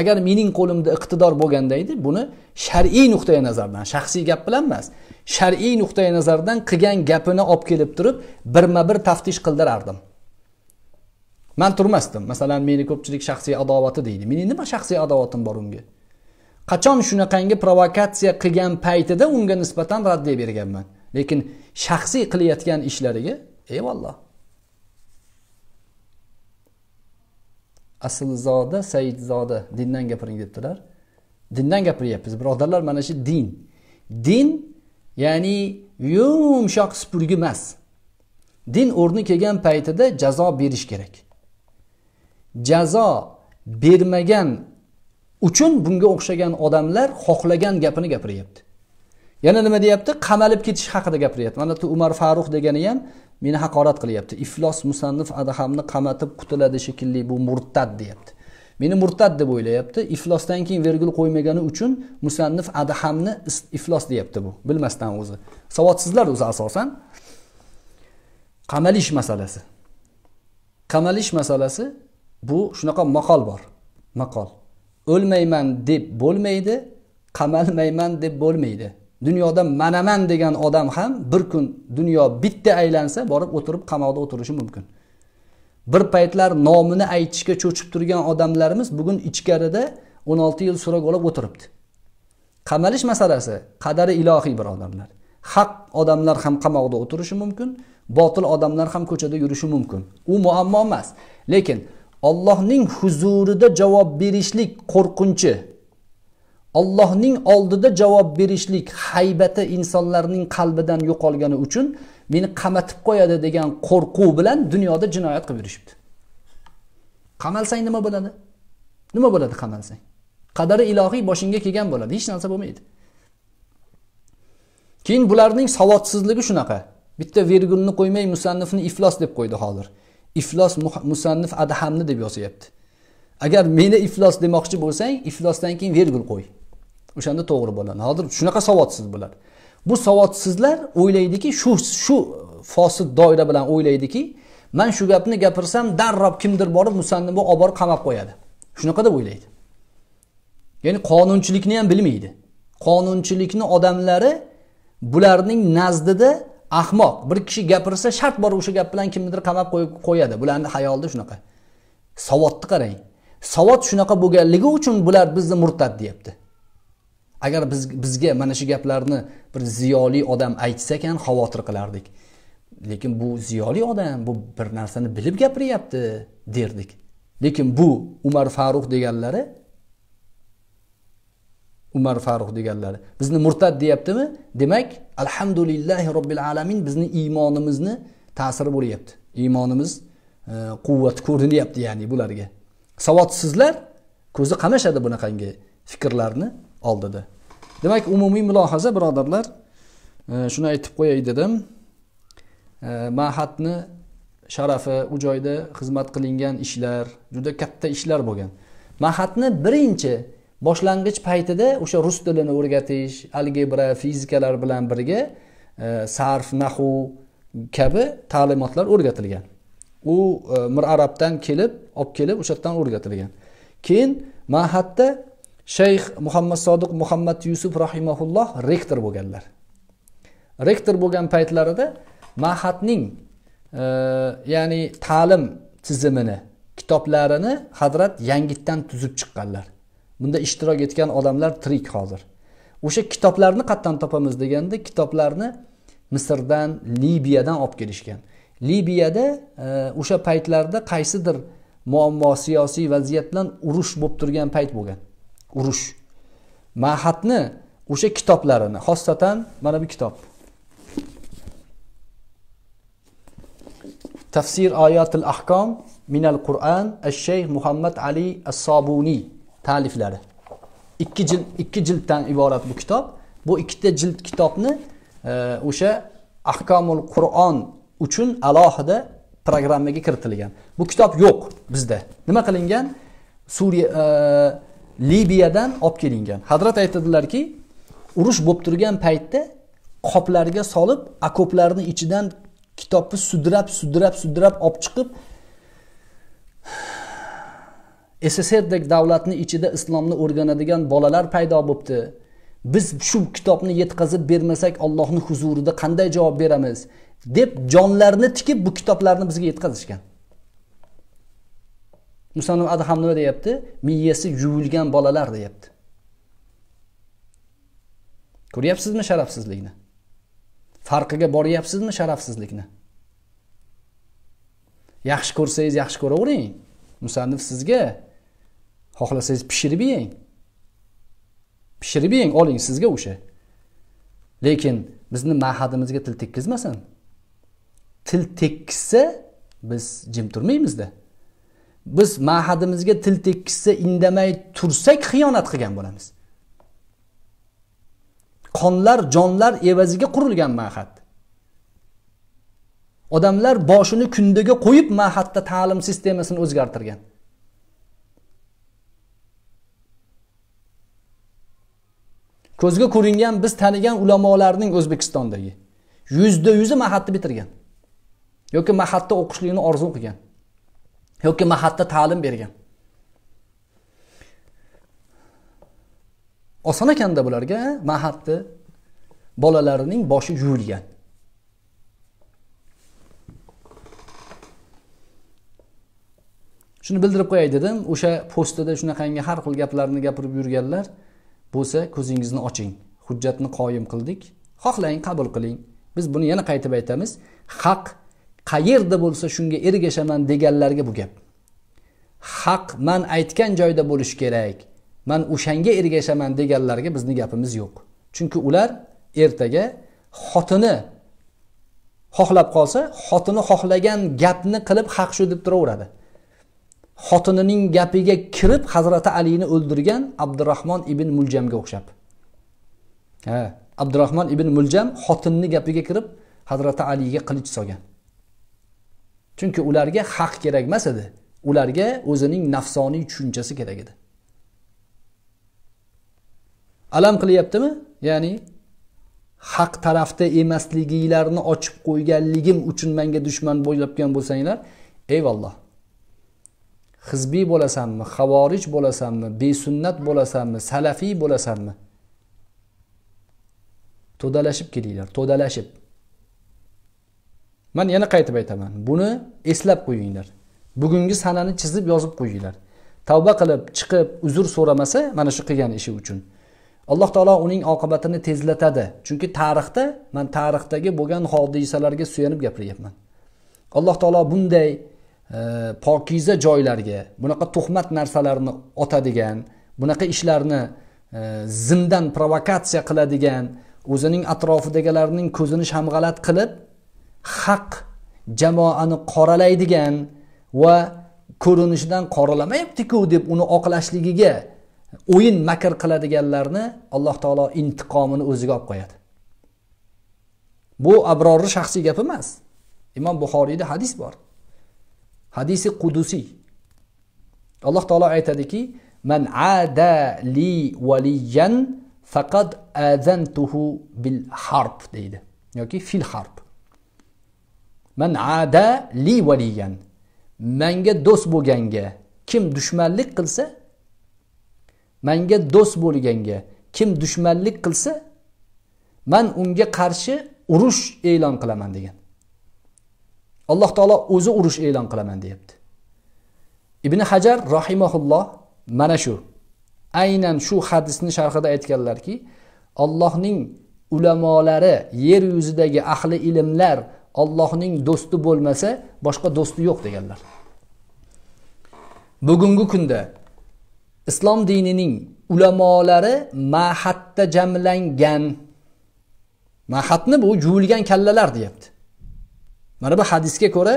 Agar mening qo'limda iqtidor bo'lganda edi, buni shar'iy nuqtai nazardan, shaxsiy gap bilan emas, shar'iy nuqtai nazardan qilgan gapini olib kelib turib, birma-bir taftish qildirardim. Men turmasdim. Masalan, meni ko'pchilik shaxsiy adovati deydi. Mening nima shaxsiy adovatim bor unga? Qachon shunaqangi provokatsiya qilgan paytida unga nisbatan raddiya berganman. Lekin shaxsiy qilayotgan ishlariga eyvalloh. Aslzoda, Saidzoda dindan gapiring debdilar. Dindan gapiryapmiz, birodarlar, mana shu din. Din ya'ni yumshoq supurgi emas. Din o'rni kelgan paytida jazo berish kerak. Jazo bermagan uchun bunga o'xshagan odamlar xohlagan gapini gapiryapti. Yana nima deyapti? Qamalib ketish haqida gapiryapti. Mana tu Umar Farruh degani ham meni haqorat qilyapti. Iflos musannif Adhamni qamatib qutiladi shekilli, bu murtad deyapti. Meni murtad deb o'ylayapti. Iflosdan keyin vergul qo'ymagani uchun musannif Adhamni iflos deyapti bu. Bilmasdan o'zi. Savodsizlar o'zi asosan. Qamalish masalasi. Qamalish masalasi bu shunaqa maqol bor. Maqol. O'lmayman deb bo'lmaydi, qamalmayman deb bo'lmaydi. Dünyada menemen degan odam ham bir kun dünya bitta aylansa borib oturup qamoqda oturishi mümkün. Bir paytlar nomini aytishga cho'chib turgan odamlarimiz bugün ichkarida o'n olti yil so'roq olib o'tiribdi. Qamalish masalasi qadari ilohiy bir odamlar. Haq odamlar ham qamoqda oturishi mümkün, botil odamlar ham ko'chada yurishi mümkün. U muammo emas. Lekin Allohning huzurida javob berishlik qo'rqinchi, Allohning oldida javob berishlik haybati insonlarning qalbidan yo'qolgani uchun meni qamatib qo'yadi degan qo'rquv bilan dunyoda jinoyat qilib yurishibdi. Qamalsang nima bo'ladi? Nima bo'ladi qamalsang? Qadari ilohiy boshingga kelgan bo'ladi, hech narsa bo'lmaydi. Keyin bularning savodsizligi shunaqa. Bitta vergulni qo'ymay musannifni iflos deb qo'ydi hozir. İflos musannif adhamni deb yozyapti. Agar meni iflos demoqchi bo'lsang, iflosdan keyin vergul qo'y. O'shanda to'g'ri bo'ladi. Hozir shunaqa savodsiz bo'ladi. Bu savodsizlar o'ylaydiki, shu shu fosil doira bilan o'ylaydiki, men shu gapni gapirsam darrob kimdir borib musannifni olib borib qamab qo'yadi. Shunaqa deb o'ylaydi. Ya'ni qonunchilikni ham bilmaydi. Qonunchilikni odamlari bularning nazdida ahmoq bir kishi gapirsa shart bor o'sha gap bilan kimnidir qamab qo'yadi. Bularning hayolida shunaqa. Savodni qarang. Savod shunaqa bo'lganligi uchun bular bizni murtad deyapti. Agar biz bizga mana shu gaplarni bir ziyoli odam aytsa ekan xavotir qilardik. Lekin bu ziyoli odam bu bir narsani bilib gapiryapti derdik. Lekin bu Umar Farruh deganlari Umar Farruh deganlari bizni murtad deyaptimi? Demak, alhamdulillahi robbil alamin bizni iymonimizni ta'siri bo'lyapti. Iymonimiz quvvat ko'rinyapti, ya'ni bularga. Savodsizlar ko'zi qamashadi bunaqangi fikrlarni oldida. Demak, umumiy mulohaza birodarlar, shuni aytib qo'yay dedim. Mahatni sharafi u joyda xizmat qilingan ishlar, juda katta ishlar bo'lgan. Mahatni birinchi boshlang'ich paytida o'sha rus tilini o'rgatish, algebra, fizikalar bilan birga e, sarf, nahv kabi ta'limotlar o'rgatilgan. U e, Mir Arabdan kelib, olib kelib o'sha yerdan o'rgatilgan. Keyin Mahatda Shayx Muhammad Sodiq Muhammad Yusuf rahimahulloh rektor bo'lganlar. Rektor bo'lgan paytlarida Mahatning e, ya'ni ta'lim tizimini, kitoblarini Hazrat yangitdan tuzib chiqqanlar. Bunda ishtirok etgan odamlar tirik hozir. O'sha kitoblarni qatdan topamiz deganda kitoblarni Misrdan, Libiyadan olib kelishgan. Libiyada o'sha paytlarda qaysidir muammo, siyosiy vaziyat bilan urush bo'lib turgan payt bo'lgan. Urush. Mahatni o'sha kitoblarini, xosatan mana bu kitob. Tafsir Oyatul Ahkom minal Qur'on ash-Shayx Muhammad Ali as-Sobuni ta'liflari. Ikki cilt, ikki jilddan iborat bu kitob. Bu ikkita cilt kitobni e, o'sha Ahkomul Qur'on uchun alohida programmaga kiritilgan. Bu kitob yo'q bizda. Nima qilingan? Suriya e, Libiyadan olib kelingan. Hazrat aytadilarki, urush bo'lib turgan paytda qoplarga solib, akoplarni ichidan kitobni sudrab, sudrab, sudrab olib chiqib S S R'dagi davlatni ichida islomni o'rganadigan bolalar paydo bo'pti. Biz shu kitobni yetkazib bermasak Allohning huzurida qanday javob beramiz deb jonlarini tikib bu kitoblarni bizga yetkazishgan. Musanov Adham nima deyapti? Miyasi yuvilgan bolalar deyapti. Ko'ryapsizmi sharafsizlikni? Farqiga boryapsizmi sharafsizlikni? Yaxshi ko'rsangiz yaxshi ko'ravering. Musannif sizga xohlasangiz pishirib yeng. Pishirib yeng, oling sizga o'sha. Lekin bizni ma'hadimizga til tekkizmasin. Til tekkizsa biz jim turmaymizda. Biz ma'hadimizga til tekkizsa indamay tursak xiyonat qilgan bo'lamiz. Qonlar, jonlar evaziga qurilgan ma'had. Odamlar boshini kundaga qo'yib Mahatda ta'lim sistemasini o'zgartirgan. Ko'zga ko'ringan biz tanigan ulamolarning O'zbekistondagi yuz foiz Mahatni bitirgan yoki Mahatda o'qishlikni orzu qilgan yoki Mahatda ta'lim bergan. Oson ekanda bularga Mahatni bolalarının başı yuvilgan. Shuni bildirib qo'yay dedim. O'sha postida shunaqangi har xil gaplarni gapirib yurganlar bo'lsa, ko'zingizni oching. Hujjatni qoyim qildik. Xohlang, qabul qiling. Biz buni yana qaytib aytamiz. Haq qayerda bo'lsa shunga ergashaman deganlarga bu gap. Haq men aytgan joyda bo'lish kerak. Men o'shanga ergashaman deganlarga bizning gapimiz yo'q. Chunki ular ertaga xotini xohlab qolsa, xotini xohlagan gapni qilib haq shu deb turaveradi. Xotinining gapiga kirib Hazrati Alini o'ldirgan Abdurrahmon ibn Muljamga o'xshab. Ha, Abdurrahmon ibn Muljam xotinning gapiga kirib Hazrati Aliga qilich solgan. Chunki ularga haq kerak emas edi. Ularga o'zining nafsoniy tushunchasi kerak edi. Alam qilyaptimi? Ya'ni haq tarafda emasligingizni ochib qo'yganligim uchun menga dushman bo'lgan bo'lsanglar, eyvalloh. Hizbiy bo'lasanmi, xavorij bo'lasanmi, besunnat bo'lasanmi, salafiy bo'lasanmi? To'dalashib kelinglar, to'dalashib. Men yana qaytib aytaman, buni eslab qo'yinglar. Bugungi sanani chizib yozib qo'yinglar. Tavba qilib, chiqib, uzr so'ramasa, mana shu qilgan ishi uchun Alloh taolo uning oqibatini tezlatadi. Chunki tarixda, men tarixdagi bo'lgan hodisalarga suyanib gapiryapman. Alloh taolo bunday E, pokiza joylarga bunaqa tuhmat narsalarni otadigan, bunaqa ishlarni e, zimdan provokatsiya qiladigan, o'zining atrofidagilarning ko'zini shamg'alat qilib haq jamoani qoralaydigan va ko'rinishidan qoralamayapti-ku deb uni oqlashligiga o'yin makr qiladiganlarni Alloh taolo intiqomini o'ziga olib qo'yadi. Bu abrorning shaxsiy gapi emas. Imom Buxoriyda hadis bor. Hadisi qudusiy. Alloh taolo aytadiki: "Man aada li waliyan faqad azantuhu bil harb" deydi. Yoki fil harb. "Man aada li waliyan", menga do'st bo'lganga kim dushmanlik qilsa, menga do'st bo'lganga kim dushmanlik qilsa, men unga qarshi urush e'lon qilaman degan. Alloh taolo o'zi urush e'lon qilaman deyapti. Ibn Hajar rahimahulloh mana shu aynan shu hadisni sharhida aytganlarki, Allohning ulamolari, yer yuzidagi ahli ilmlar Allohning do'sti bo'lmasa boshqa do'sti yo'q deganlar. Bugungi kunda islom dinining ulamolari mahatda jamlangan, mahatni bu yuvilgan kallalar deyapti. Mana bu hadisga ko'ra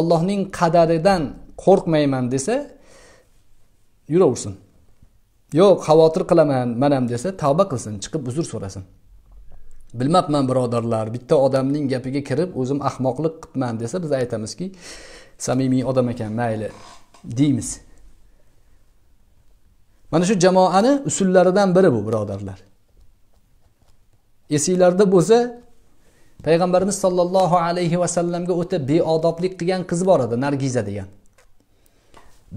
Allohning qadaridan qo'rqmayman desa yuraversin. Yo'q, xavotir qilaman, manam desa tavba qilsin, chiqib uzr so'rasin. Bilmabman birodarlar, bitta odamning gapiga kirib o'zim ahmoqlik qilman desa biz aytamizki, samimiy odam ekan, mayli deymiz. Mana shu jamoaning usullaridan biri bu, birodarlar. Esingizlarda bo'lsa, Payg'ambarimiz sallallohu alayhi va sallamga o'ta beodoblik qilgan qiz bor edi, Nargiza degan.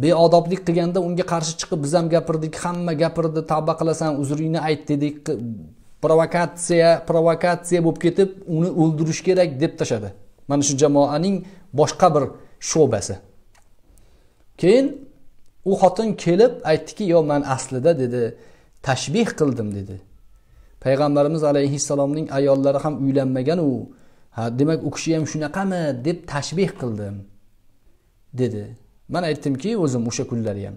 Beodoblik qilganda unga qarshi chiqib biz ham gapirdik, hamma gapirdi, tavba qilasan, uzringni ayt dedik, provokatsiya, provokatsiya bo'lib ketib, uni o'ldirish kerak deb tashadi. Mana shu jamoaning boshqa bir sho'basi. Keyin u xotin kelib aytdiki, "Yo, men aslida" dedi, "tashbih qildim" dedi. Payg'ambarimiz alayhissalomning ayollari ham uylanmagan u. Ha, demak u kishi ham shunaqami deb tashbih qildim dedi. Men aytdimki, o'zim o'sha kunlari ham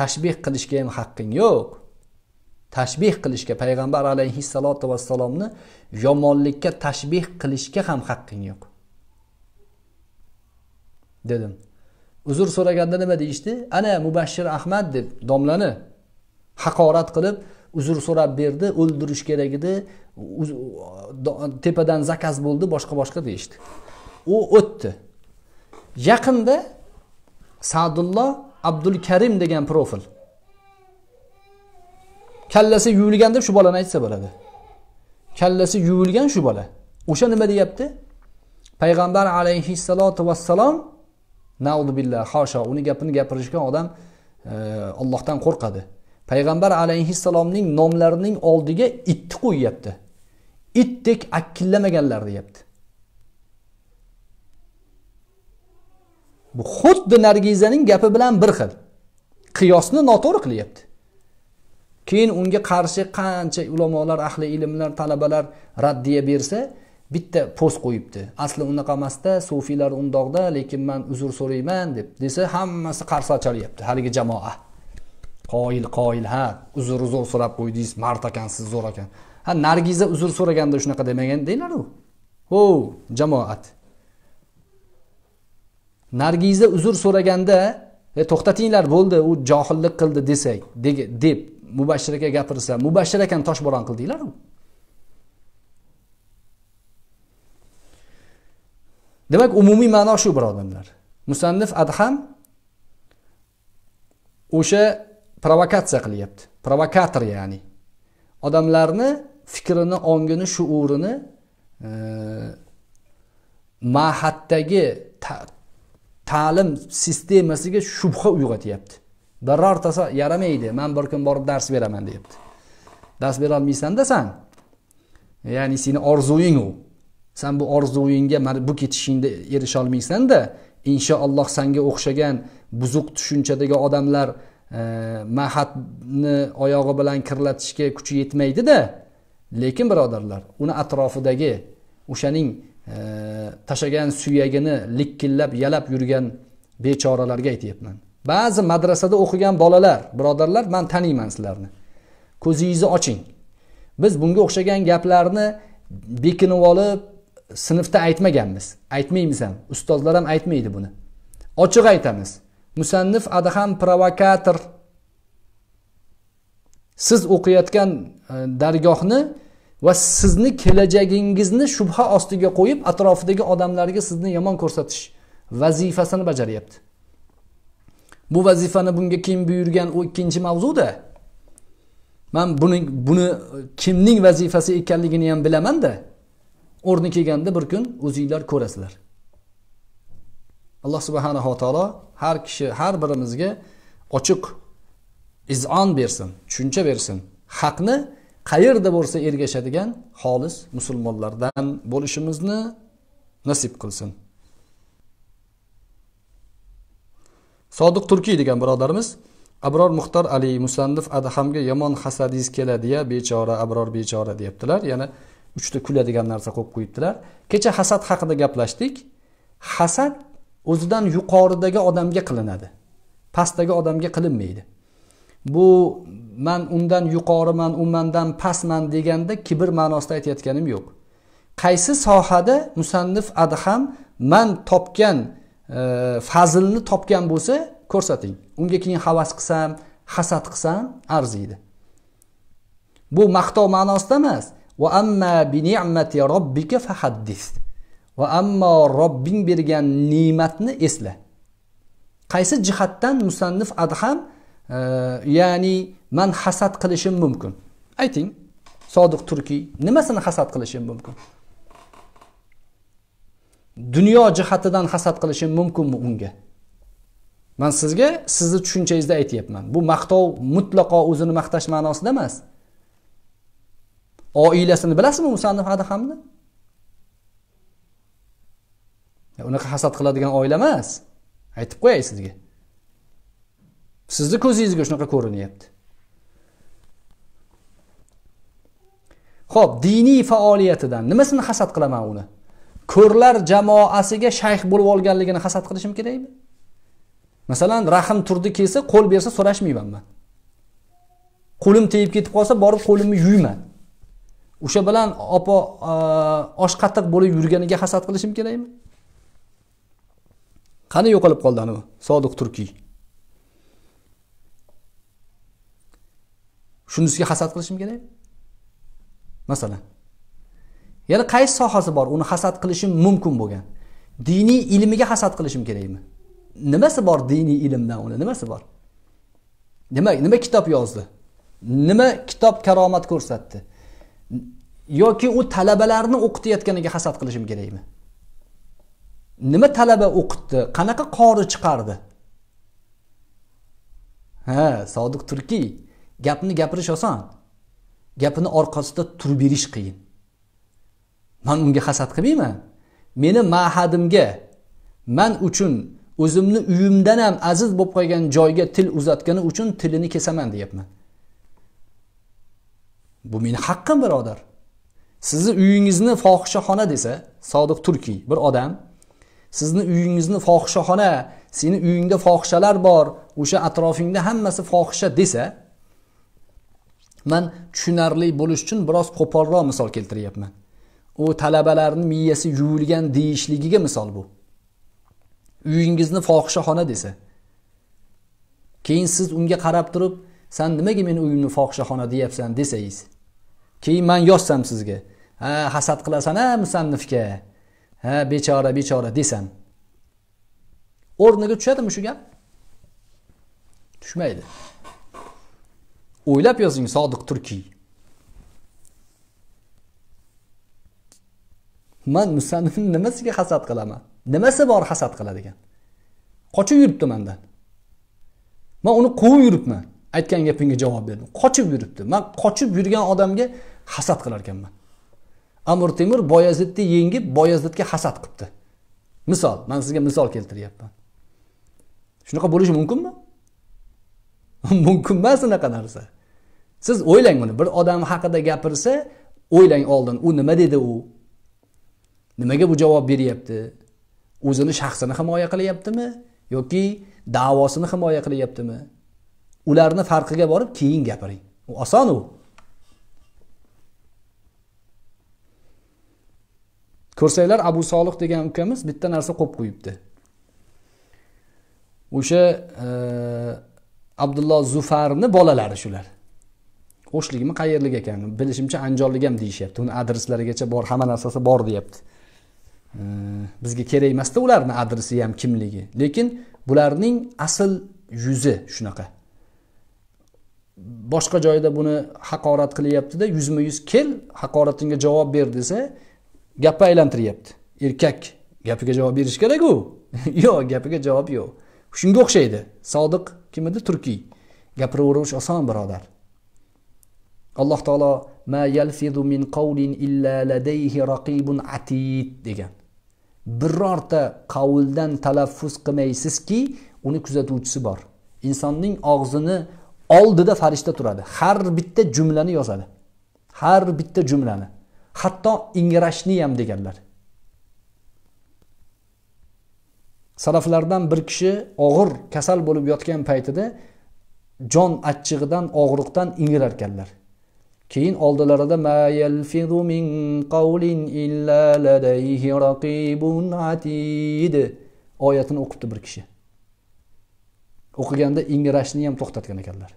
tashbih qilishga ham haqqing yo'q. Tashbih qilishga, payg'ambar alayhissalot va salomni yomonlikka tashbih qilishga ham haqqing yo'q dedim. Uzr so'raganda nima deyishdi? Ana Mubashshir Ahmad deb domlani haqorat qilib uzr so'rab berdi, o'ldirish kerak edi, tepadan zakaz bo'ldi, boshqa boshqa deyishdi. U o'tdi. Yaqinda Sa'dulloh Abdul Karim degan profil. Kallasi yuvilgan deb shu bolani aytsa bo'ladi. Kallasi yuvilgan shu bola. O'sha nima deyapti? Payg'ambar alayhissalot va salom na'udzubillah, hasho, uni gapini gapirishgan odam Allohdan qo'rqadi. Peygamber aleyhisselamning nomlarining oldiga itni qo'yyapti. Itdek akillamaganlar deyapti. Bu xuddi Nargizaning gapi bilan bir xil. Qiyosni noto'g'ri qilyapti. Keyin unga qarshi qancha ulamolar, ahli ilmlar, talabalar raddiya bersa, bitta post qo'yibdi. Asli unaqa emasda, sufilar undoqda, lekin men uzr so'rayman deb desa, hammasi qarshi ochalyapti haligi jamoa. Qoil qoil ha, uzr uzr so'rab qo'ydingiz, mart ekansiz, zo'r ekan. Ha, Nargiza uzr so'raganda shunaqa demagan deylar-ku. Ho, jamoat. Nargiza uzr so'raganda, "E, to'xtatinglar, bo'ldi, u johillik qildi" desak, deb Mubashiraga gapirsa, Mubashir akan toshbo'ron qildinglar-ku. Demak, umumiy ma'no shu birodarlar. Musannif Adham o'sha provokatsiya qilyapti. Provokator ya'ni. Odamlarni fikrini, ongini, shuurini e, ma'hatdagi ta'lim sistemasiga shubha uyg'otyapti. Birortasi yaramaydi. Men bir kun borib dars beraman deyapti. Dars bera olmaysan desan, ya'ni seni orzuing u. Sen bu orzuingga bu ketishingda erisha olmaysan-da, inshaalloh senga o'xshagan buzuq tushunchadagi odamlar E, mahatni oyog'i bilan kirlatishga kuchi yetmaydi-da, lekin birodarlar, uni atrofidagi o'shaning e, tashagan suyagini likkillab yalab yurgan bechoralarga aytayapman. Ba'zi madrasada o'qigan bolalar, birodarlar, men taniyman sizlarni. Ko'zingizni oching. Biz bunga o'xshagan gaplarni bekinib olib sinfda aytmaganmiz. Aytmaymiz ham, ustozlar ham aytmaydi buni. Ochiq aytamiz. Musannif Adham provokator. Siz o'qiyotgan dargohni va sizni kelajagingizni shubha ostiga qo'yib, atrofidagi odamlarga sizni yomon ko'rsatish vazifasini bajaryapti. Bu vazifani bunga kim buyurgan, u ikkinchi mavzuda. Men buni buni kimning vazifasi ekanligini ham bilaman-da. O'rni kelganda bir kun o'zingizlar ko'rasizlar. Alloh subhanahu va taolo har kishi, har birimizga ochiq izon bersin, tushuncha bersin. Haqni qayerda bo'lsa ergashadigan xolis musulmonlardan bo'lishimizni nasib qilsin. Sodiq Turkiy degan birodarimiz: "Abror Muxtor Ali, Musannif Adhamga yomon hasadingiz keladi ya, bechora Abror bechora" deyaptilar. Yana uchta kuladigan narsa qo'yib qo'yibdilar. Kecha hasad haqida gaplashdik. Hasad o'zidan yuqoridagi odamga qilinadi. Pastdagi odamga qilinmaydi. Bu men undan yuqoriman, u mendan pastman deganda kibr ma'nosida aytayotganim yo'q. Qaysi sohada Musannif Adham men topgan e, fazilni topgan bo'lsa, ko'rsating. Unga keyin havas qilsam, hasad qilsam arziydi. Bu maqtov ma'nosida emas. Va amma bi ni'mati robbika fahaddis. Va ammo Robbing bergan ne'matni esla. Qaysi jihatdan Musannif Adham e, ya'ni men hasad qilishim mumkin? Ayting, Sodiq Turkiy, nimasini hasad qilishim mumkin? Dunyo jihatidan hasad qilishim mumkinmi unga? Men sizga sizni tushunchangizni aytayapman. Bu maqtov mutlaqo o'zini maqtash ma'nosida emas. Oilasini bilasizmi Musannif Adhamni? Unaqa hasad qiladigan oila emas. Aytib qo'yay sizga. Sizni ko'zingizga shunaqa ko'rinyapti. Xo'p, diniy faoliyatidan nimasini hasad qilaman uni? Ko'rlar jamoasiga shayx bo'lib olganligini hasad qilishim kerakmi? Masalan, rahim turdi kelsa, qo'l bersa so'rashmayman men. Qo'lim tegib ketib qolsa, borib qo'limni yuyman. O'sha bilan opa oshqatiq bo'lib yurganiga hasad qilishim kerakmi? Qani yo'qolib qoldi anu Sodiq Turkiy. Shunisiga hasad qilishim kerak? Masalan. Yana qaysi sohasi bor, uni hasad qilishim mumkin bo'lgan? Diniy ilmiga hasad qilishim kerakmi? Nimasi bor diniy ilmdan uni? Nimasi bor? Nima nima kitob yozdi? Nima kitob karomat ko'rsatdi? Yoki u talabalarni o'qitayotganiga hasad qilishim kerakmi? Nima talaba o'qitdi, qanaqa qori chiqardi? Ha, Sodiq Turkiy, gapni gapirish oson, gapini orqasida turib berish qiyin. Men unga hasad qilmayman. Meni ma'hadimga, men uchun o'zimni uyimdan ham aziz bo'lib qolgan joyga til uzatgani uchun tilini kesaman deyapman. Bu meni haqqim birodar. Sizni uyingizni fohishaxona desa, Sodiq Turkiy bir odam sizni uyingizni fohishaxona, seni uyingda fohishalar bor, o'sha atrofingda hammasi fohisha desa, men tushunarli bo'lish uchun biroz qo'polroq misol keltiryapman. U talabalarning miyasi yuvilgan deyishligiga misol bu. Uyingizni fohishaxona desa, keyin siz unga qarab turib, sen nimaga meni uyimni fohishaxona deyapsan desangiz, keyin men yozsam sizga, ha hasad qilasan a musannifga, ha bechora bechora desam, o'rniga tushadimi shu gap? Tushmaydi. O'ylab yozing Sodiq Turkiy. Men musannifning nimasiga hasad qilaman? Nimasi bor hasad qiladigan? Qochib yuribdi mendan. Men uni quvib yuribman. Aytgan gapinga javob berdim. Qochib yuribdi. Men qochib yurgan odamga hasad qilar ekanman. Amir Temur Boyazidni yengib, Boyazidga hasad qildi. Misol, men sizga misol keltiryapman. Shunaqa bo'lishi mumkinmi? Mumkin emas unaqa narsa. Siz o'ylang buni, bir odam haqida gapirsa, o'ylang oldin, u nima dedi u? Nimaga bu javob beryapti? O'zini shaxsini himoya qilyaptimi yoki da'vosini himoya qilyaptimi? Ularni farqiga borib keyin gapiring. U oson u. Ko'rsanglar, Abu Solih degan ukamiz bitta narsa qo'yib qo'yibdi. O'sha Abdulloh Zufarning bolalari shular. Qo'shligimi qayerlik ekan, bilishimcha Anjonlik ham deyishyapti. Uni adreslarigacha bor, hamma narsasi bor deyapti. Bizga kerak emas-da ularni adresi ham, kimligi. Lekin bularning asl yuzi shunaqa. Boshqa joyda buni haqorat qilyapti-da, yuzma yuz kel, haqoratinga javob ber desa, gapni aylantiryapti. Erkak gapiga javob berish kerak-ku. Yo'q, gapiga javob yo'q. Shunga o'xshaydi. Sodiq kim edi? Turkiy. Gapiraverish oson, birodar. Alloh taolo ma yalfizu min qawlin illa ladayhi raqibun atid degan. Birorta qavldan talaffuz qilmaysizki, uni kuzatuvchisi bor. Insonning og'zini oldida farishta turadi. Har bitta jumlani yozadi. Har bitta jumlani. Hatto ingrashni ham deganlar. Salaflardan bir kishi og'ir kasal bo'lib yotgan paytida jon achchig'idan, og'riqdan ingrar ekanlar. Keyin oldilarida ma yalfizu min qawlin illa ladayhi raqibun atid oyatini o'qibdi bir kishi. O'qiganda ingrashni ham to'xtatgan ekanlar.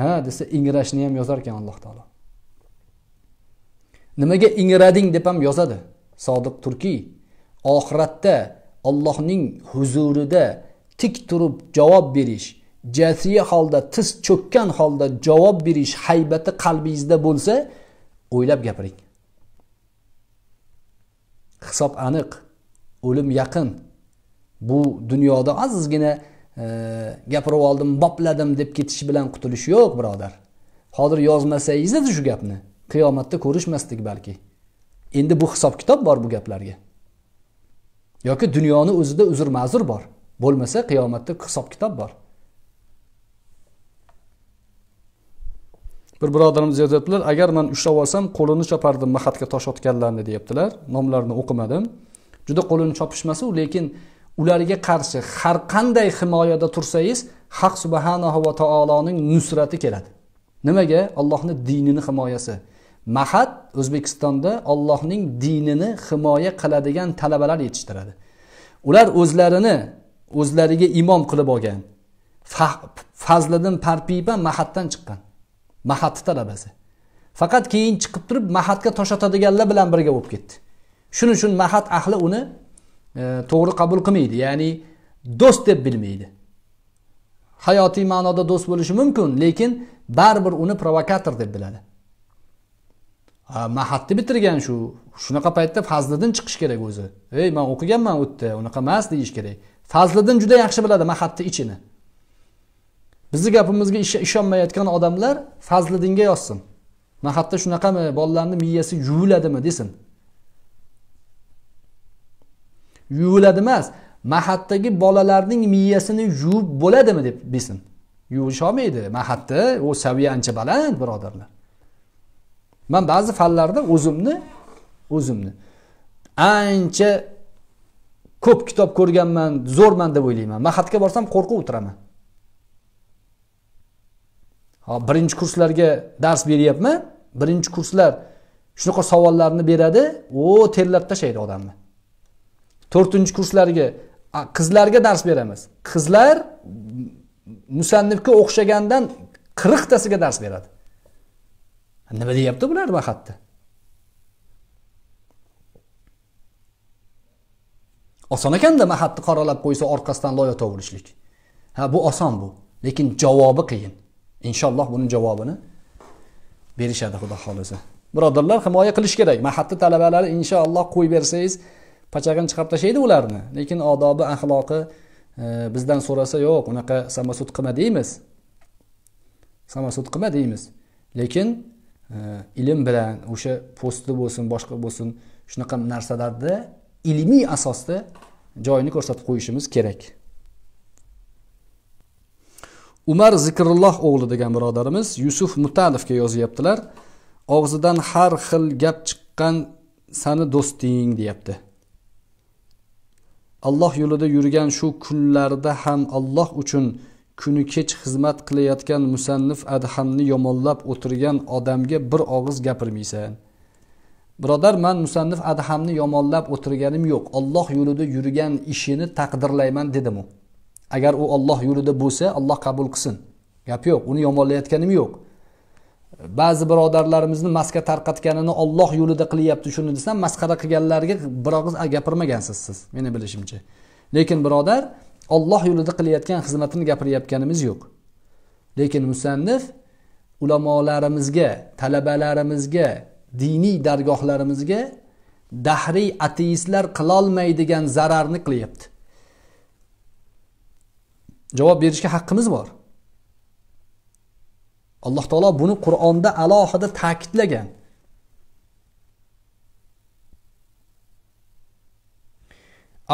Ha desa ingrashni ham yozar ekan Alloh taolo. Nimaga ingrading deb ham yozadi Sodiq Turkiy. Oxiratda Allohning huzurida tik turib javob berish, jasiya holda, tiz cho'kkan holda javob berish haybati qalbingizda bo'lsa, o'ylab gapiring. Hisob aniq, o'lim yaqin. Bu dunyoda azizgina gapirib oldim, bopladim deb ketish bilan qutulish yo'q, birodar. Hozir yozmasangiz shu gapni qiyomatda ko'rishmasdik balki. Endi bu hisob kitob bor bu gaplarga. Yoki dunyoni o'zida uzr ma'zur bor. Bo'lmasa qiyomatda hisob kitob bor. Bir birodarimiz yozibdilar, agar men ushlab olsam qo'lini chopardim mahatga tosh otganlarni deyaptilar. Nomlarini o'qimadim. Juda qo'lini chopishmasa, lekin ularga qarshi har qanday himoyada tursangiz, Haq subhanahu va taoloning nusrati keladi. Nimaga? Allohning dinini himoyasi. Mahat O'zbekistonda Allohning dinini himoya qiladigan talabalar yetishtiradi. Ular o'zlarini o'zlariga imom qilib olgan. Fazliddin Parpiba Mahatdan chiqqan. Mahat talabasi. Faqat keyin chiqib turib mahatga tosh otadiganlar bilan birga bo'lib ketdi. Shuning uchun mahat ahli uni to'g'ri qabul qilmaydi, ya'ni do'st deb bilmaydi. Hayotiy ma'noda do'st bo'lishi mumkin, lekin baribir uni provokator deb biladi. Mahatni bitirgan shu, shunaqa paytda Fazliddin chiqish kerak o'zi. Ey, men o'qiganman u yerda, unaqa emas deyish kerak. Fazliddin juda yaxshi biladi mahatni ichini. bizni gapimizga ishonmayotgan odamlar Fazliddinga yozsin. Men hatto shunaqami, bolalarning miyasi yuviladimi desin. Yuviladi emas, mahatdagi bolalarning miyasini yuvib bo'ladimi deb desin. Yuvish olmaydi. Mahatda o saviya ancha baland, birodarlar. Men ba'zi fanlarda o'zimni o'zimni ancha ko'p kitob ko'rganman, zo'rman deb o'ylayman. Mahatga borsam qo'rquv o'tiraman. Ha, birinci kurslarga ders beryapman. Birinci kurslar shunaqa savollarni beradi. O terlab tashlaydi odamni. to'rtinchi kurslarga qizlarga ders beramiz. Qizlar musannifga o'xshagandan qirq tasiga ders beradi. Nima deyapti bular vaqtda? Oson ekanda mahatni qoralab qo'ysa orqasidan loya to'g'irishlik. Ha, bu oson bu, lekin javobi qiyin. İnşallah bunun cevabını berishadi Xudo xolasa. Birodarlar, himoya qilish kerak. Mahatta talabalari inşallah qo'yib bersangiz, pachag'in chiqarib tashlaydi ularni. Lekin odobi, axloqi e, bizdan so'rasa, yo'q, unaqa samasut qilma deymiz. Samasut qilma deymiz. Lekin e, ilm bilan, o'sha posti bo'lsin, boshqa bo'lsin, shunaqa narsalarda ilmiy asosda joyini ko'rsatib qo'yishimiz kerak. Umar Zikrulloh o'g'li degan birodarimiz Yusuf Mutalovga yozyaptilar. Og'zidan har xil gap chiqqan sani do'sting deyapti. Alloh yo'lida yurgan shu kunlarda ham Alloh uchun kuni kech xizmat qilayotgan musannif Adhamni yomonlab o'tirgan odamga bir og'iz gapirmaysan. Birodar, men musannif Adhamni yomonlab o'tirganim yo'q. Alloh yo'lida yurgan ishini taqdirlayman dedim u. Agar u Alloh yo'lida bo'lsa, Alloh qabul qilsin. Gap yo'q, uni yomonlayotganim yo'q. Ba'zi birodarlarimizni maska tarqatganini Alloh yo'lida qilyapti shuni desam, masxara qilganlarga biroz gapirmagansiz siz, meni bilishimcha. Lekin birodar, Alloh yo'lida qilayotgan xizmatini gapirayotganimiz yo'q. Lekin musannif ulamolarimizga, talabalarimizga, diniy dargohlarimizga dahriy ateistlar qila olmaydigan zararni qilyapti. Javob berishga haqqimiz bor. Alloh taolo buni Qur'onda alohida ta'kidlagan.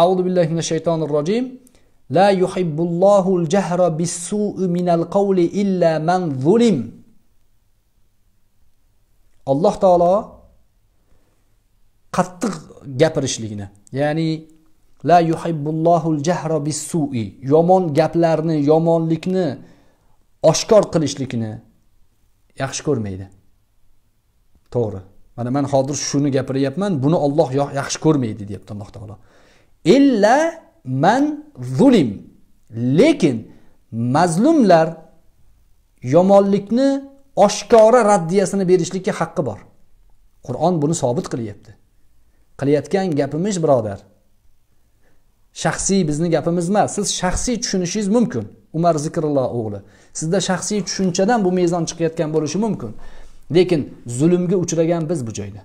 A'udhu billahi minash shaytonir rojim. La yuhibbullohu al-jahra bis-su'i minal qawli illa man zulim. Alloh taolo qattiq gapirishligini, ya'ni La yuhibbullahul jahra bis-su'i, yomon gaplarni, yomonlikni oshkor qilishlikni yaxshi ko'rmaydi. To'g'ri. Mana men hozir shuni gapiryapman, buni Alloh yaxshi ko'rmaydi deyapti Alloh taolo. Illa man zulim. Lekin mazlumlar yomonlikni oshkora raddiyasini berishlikka haqqi bor. Qur'on buni sabit qilyapti. Qilayotgan gapimiz, birodar, shaxsiy bizni gapimiz emas. Siz shaxsiy tushunishingiz mumkin. Umar Zikrulloh o'g'li. Sizda shaxsiy tushunchadan bu mezon chiqayotgan bo'lishi mumkin. Lekin zulmga uchragan biz bu joyda.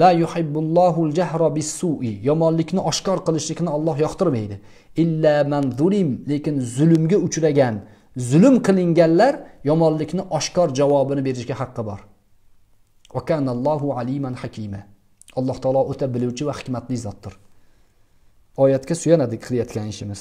La yuhibbullohul jahra bis-su'i. Yomonlikni oshkor qilishlikni Alloh yoqtirmaydi. Illa man zulim. Lekin zulmga uchragan, zulm qilinganlar yomonlikni oshkor javobini berishga haqqi bor. Va kanallohu aliman hakima. Alloh taolo o'ta biluvchi va hikmatli zotdir. Oyatga suyanadik qilayotgan ishimiz.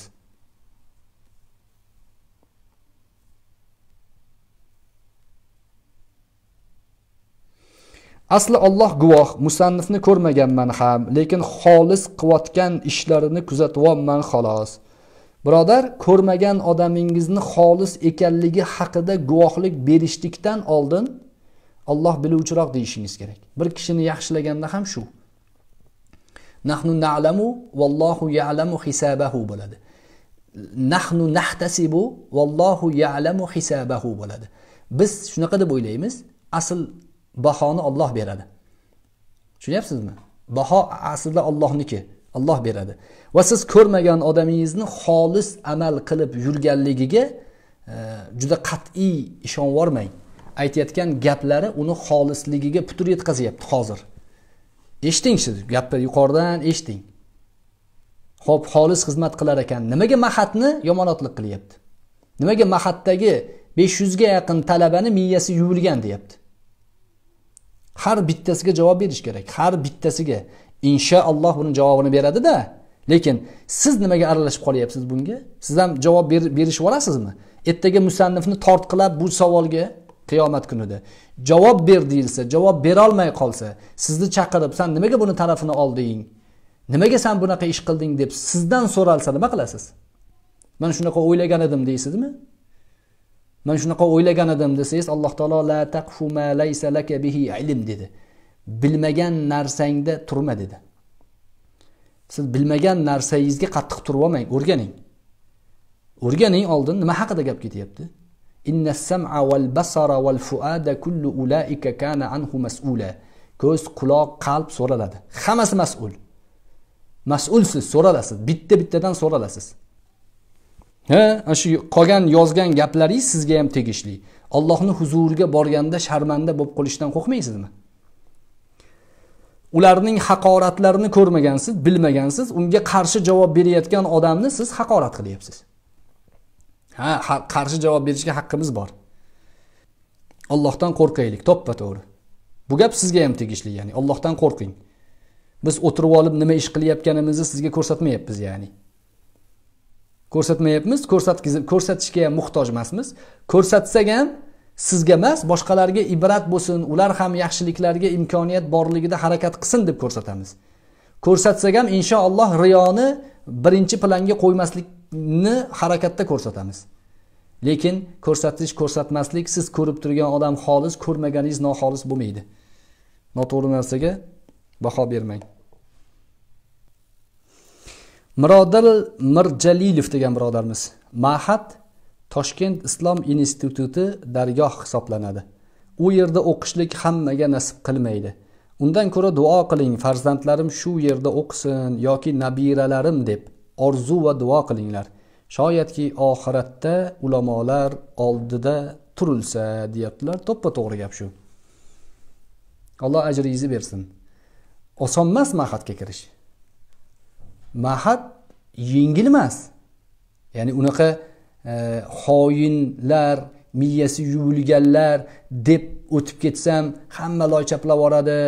Asli Alloh guvoh, musannifni ko'rmaganman ham, lekin xolis qilayotgan ishlarini kuzatyapman xolos. Birodar, ko'rmagan odamingizni xolis ekanligi haqida guvohlik berishlikdan oldin Alloh biluvchiroq deyishingiz kerak. Bir kishini yaxshilaganda ham shu Nahnu na'lamu wallahu ya'lamu hisabahu bo'ladi. Nahnu nahtasibu wallahu ya'lamu hisabahu bo'ladi. Biz shunaqa deb o'ylaymiz, asl bahoni Alloh beradi. Tushunyapsizmi? Baho aslida Allohniki, Alloh beradi. Va siz ko'rmagan odamingizni xolis amal qilib yurganligiga juda qat'iy ishonvormang. Aytayotgan gaplari uni xolisligiga putur yetkazyapti hozir. Eshiting siz, gaplar yuqoridan eshiting. Xo'p, xolis xizmat qilar ekan. Nimaga mahatni yomonotlik qilyapti? Nimaga Mahatdagi besh yuzga yaqin talabani miyasi yuvilgan deyapti. Har bittasiga javob berish kerak. Har bittasiga inshaalloh buning javobini beradi-da. Lekin siz nimaga aralashib qolyapsiz bunga? Siz ham javob berishib olasizmi? Ertaga musannifni tortqilab bu savolga qiyomat kunida javob ber deyilsa, javob bera olmay qolsa, sizni chaqirib, "Sen nimaga buni tarafini olding? Nimaga sen bunaqa ish qilding?" deb sizdan so'ralsa nima qilasiz? Men shunaqa o'ylagan edim deysizmi? Men shunaqa o'ylagan edim desangiz, Alloh taolo la taqfu ma laysa laka bihi ilm dedi. Bilmagan narsangda turma dedi. Siz bilmagan narsangizga qattiq turib olmang, o'rganing. O'rganing oldin nima haqida gap ketyapti? Inna as-sam'a wal basara wal fu'ada kullu ulaika kana anhu mas'ula. Ko'z, quloq, qalb so'raladi. Hammasi mas'ul. Mas'ulsiz, so'ralasiz. Bitta-bittadan so'ralasiz. Ha, ashu qolgan yozgan gaplaringiz sizga ham tegishli. Allohning huzuriga borganda sharmanda bo'lib qolishdan qo'rqmaysizmi? Ularning haqoratlarini ko'rmagansiz, bilmagansiz, unga qarshi javob berayotgan odamni siz haqorat qilyapsiz. Ha, qarshi javob berishga haqqimiz bor. Allohdan qo'rqaylik, to'ppa to'g'ri. Bu gap sizga ham tegishli, ya'ni Allohdan qo'rqing. Biz o'tirib olib nima ish qilyotganimizni sizga ko'rsatmayapmiz, ya'ni. Ko'rsatmayapmiz, ko'rsatgizib, ko'rsatishga ham muhtoj emasmiz. Ko'rsatsak ham sizga emas, boshqalarga ibrat bo'lsin, ular ham yaxshiliklarga imkoniyat borligida harakat qilsin deb ko'rsatamiz. Ko'rsatsak ham inshaalloh riyoni birinchi planga qo'ymaslikni harakatda ko'rsatamiz. Lekin ko'rsatish, ko'rsatmaslik siz ko'rib turgan odam xolis, ko'rmaganingiz noxolis bo'lmaydi. Noto'g'ri narsaga baho bermang. Mirodil Mirjalilov degan birodarimiz. Mahat Toshkent Islom instituti dargoh hisoblanadi. U yerda o'qishlik hammaga nasib qilmaydi. Undan ko'ra duo qiling, farzandlarim shu yerda o'qisin yoki nabiralarim deb orzu va duo qilinglar. Shoyatki oxiratda ulamolar oldida turilsa, deyaptilar. To'ppa to'g'ri gap shu. Alloh ajringizni bersin. Oson emas mahatga kirish. Mahat yengil emas. Ya'ni unaqa e, xoyinlar, miyasi yuvilganlar deb o'tib ketsam, hamma loychaplab boradi.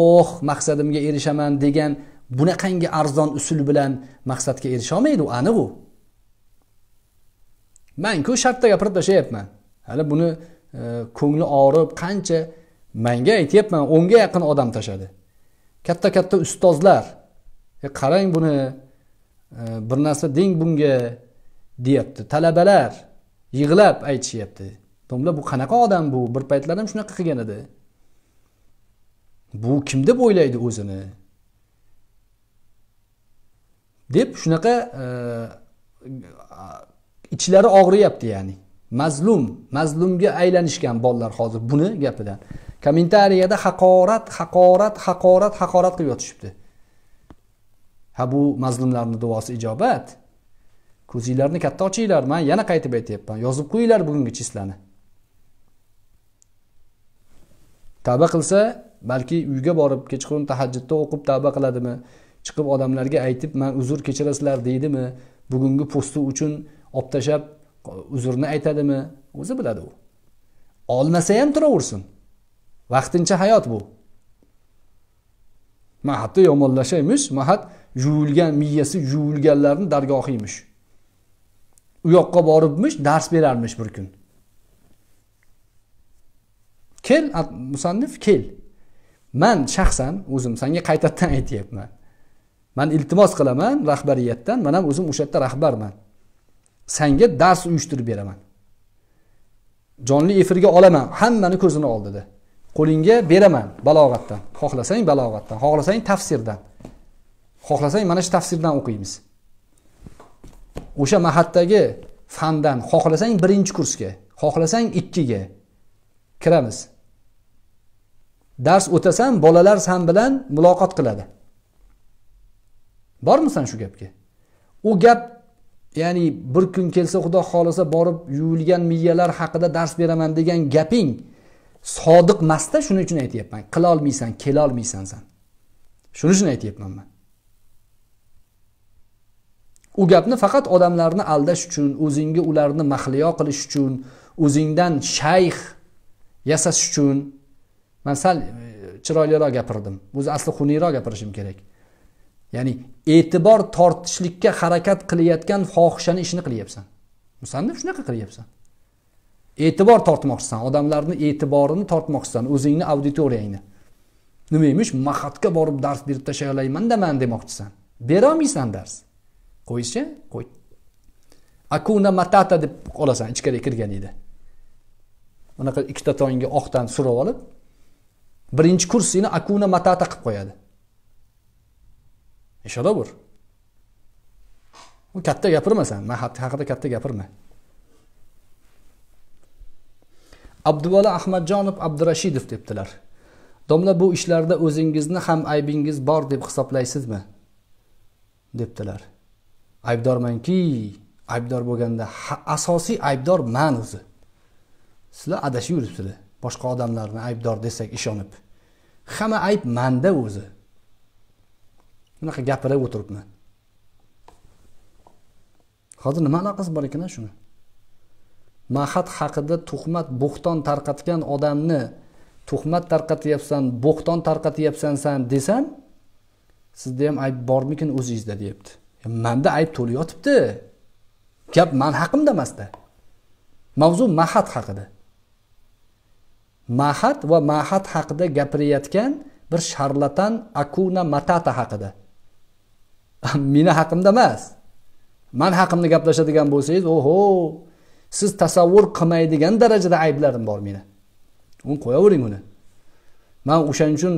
"Oh, maqsadimga erishaman" degan bunaqangi arzon usul bilan maqsadga erisha olmaydi u, aniq u. Men ko'p shartda gapirib tashayapman. Hali buni e, ko'ngli og'rib, qancha menga aytayapman, o'n ga yaqin odam tashadi. Katta-katta ustozlar qarang buni e, bir narsa deng bunga deyapti. Talabalar yig'lab aytishyapti. Domla bu qanaqa odam bu? Bir paytlar ham shunaqa qilgan edi. Bu kim deb o'ylaydi o'zini? Deb shunaqa e, ichlari og'riyapti ya'ni. Mazlum, mazlumga aylanishgan bolalar hozir buni gapidan. Kommentariyada haqorat, haqorat, haqorat, haqorat qilib yotishibdi. Ha, bu mazlumlarning duosi ijobat. Ko'zinglarni katta ochinglar, men yana qaytib aytayapman. Yozib qo'yinglar bugungi chislani. Tavba qilsa, balki uyga borib kechqurun tahajjudda o'qib tavba qiladimi, chiqib odamlarga aytib, "Men uzr kechirasizlar" deydimi, bugungi posti uchun olib tashab uzrni aytadimi, o'zi biladi u. Olmasa ham turaversin. Vaqtincha hayot bu. Mahatni yomonlashaymiz, mahat yuvilgan miyasi yuvilganlarning dargohiymish. U yoqqa boribmish, dars berarmish bir kun. Kel musannif, kel. Men shaxsan o'zim senga qaytadan aytayapman. Men iltimos qilaman rahbariyatdan, men ham o'zim o'sha yerda rahbarman. Senga dars uyushtirib beraman. Jonli efirga olaman, hammani ko'zini oldida. Qo'lingga beraman balog'atdan. Xohlasang balog'atdan, xohlasang tafsirdan. Xohlasang mana shu tafsirdan o'qiymiz. O'sha mahatdagi fandan xohlasang birinchi kursga, xohlasang ikkiga kiramiz. Dars o'tasan, bolalar san bilan muloqot qiladi. Bormisan shu gapga? U gap ya'ni bir kun kelsa Xudo xolasa borib yuvilgan miyalar haqida dars beraman degan gaping sodiq masda, shuning uchun aytayapman. Qila olmaysan, kela olmaysan sen. Shuning uchun aytayapman men. U gapni faqat odamlarni aldash uchun, o'zingga ularni mahliyo qilish uchun, o'zingdan shayx yasash uchun men sal chiroyliroq gapirdim. O'zi asli xuniyroq gapirishim kerak. Ya'ni e'tibor tortishlikka harakat qilayotgan fohishani ishini qilyapsan. Musannif shunaqa qilyapsan. E'tibor tortmoqchisan, odamlarni e'tiborini tortmoqchisan, o'zingni auditoriyangni. Nima emish? Mahatga borib dars berib tashlayman-da men demoqchisan. Bera olmaysan dars. Qo'ychi, qo'y. Akuna matata deb olasan ichkariga kirgan edi. Bunaqa ikkita to'nga oqdan surib olib, birinchi kurs seni akuna matata qilib qo'yadi. Ishora bor. U katta gapirmasan, mahat haqida katta gapirma. Abduvali Ahmadjonov Abdurashidov debdilar. Domla, bu ishlarda o'zingizni ham aybingiz bor deb hisoblaysizmi? Debdilar. Aybdormanki, aybdor bo'lganda asosiy aybdor men o'zi. Sizlar adashib yuribsizlar. Boshqa odamlarni aybdor desak ishonib. Hamma ayb menda o'zi. Bunaqa gapirib o'tiribman. Hozir nima aloqasi bor ekan shuni? Mahat haqida tuhmat, bo'xton tarqatgan odamni tuhmat tarqatyapsan, bo'xton tarqatyapsan sen desam, sizda ham ayb bormikin o'zingizda deyapti. Menda ayb to'lib yotibdi. Gap men haqimda emasda. Mavzu mahat haqida. Mahat va mahat haqida gapirayotgan bir sharlatan akuna matata haqida. Meni haqimda emas. Men haqimni gaplashadigan bo'lsangiz, oho, siz tasavvur qilmaydigan darajada ayblarim bor meni. Uni qo'yavering uni. Men o'shaning uchun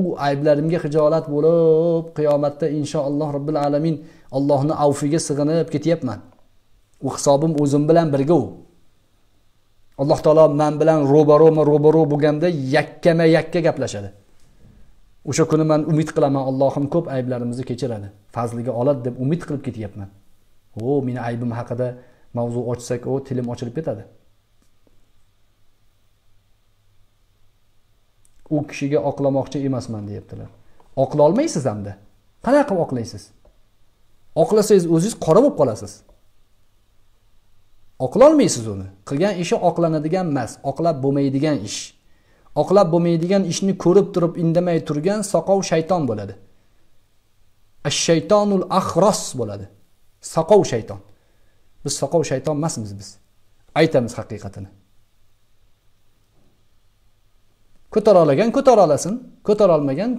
u ayblarimga xijolat bo'lib, qiyomatda inshaalloh robbil alamin Allohning avfiga sig'inib ketyapman. U hisobim o'zim bilan birga u. Alloh taolo men bilan ro'baro-ro'baro bo'lganda yakkama-yakka gaplashadi. O'sha kuni men umid qilaman, Allohim ko'p ayblarimizni kechiradi, fazliga oladi deb umid qilib ketyapman. O, meni aybim haqida mavzu ochsak, o tilim ochilib ketadi. U kishiga oqlamoqchi emasman deyaptilar. Oqla olmaysiz hamda. Qanaqa qilib oqlaysiz? Oqlasangiz o'zingiz qora bo'lib qolasiz. Oqla olmaysiz uni. Qilgan ishi oqlanadigan emas, oqlab bo'lmaydigan ish. Oqlab bo'lmaydigan ishni ko'rib turib indamay turgan soqov shayton bo'ladi. Ash-shaytonul ahros bo'ladi. Soqov shayton. Biz soqov shayton emasmiz biz. Aytamiz haqiqatini. Ko'tara olgan ko'tara olasin, ko'tara olmagan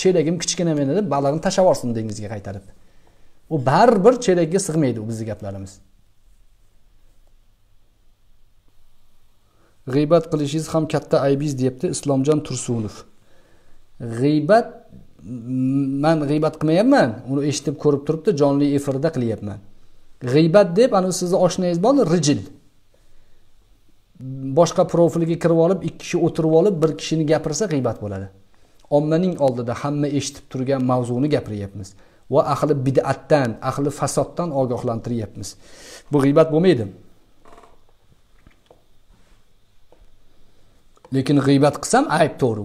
chelagim kichkina meni deb balog'ini tashlab yorsin dengizga qaytarib. U baribir chelagga sig'maydi u bizning gaplarimiz. G'iybat qilishingiz ham katta aybingiz deyapti Islomjon Tursunov. G'iybat men g'iybat qilmayapman, uni eshitib ko'rib turibdi, jonli efirda qilyapman. G'iybat deb ana sizni oshnangiz bor, rijil. Boshqa profilga kirib olib, ikki kishi o'tirib olib, bir kishini gapirsa g'iybat bo'ladi. Ommaning oldida hamma eshitib turgan mavzuni gapiryapmiz va ahli bid'atdan, ahli fasoddan ogohlantiryapmiz. Bu g'iybat bo'lmaydi. Lekin g'iybat qilsam ayb to'g'ri.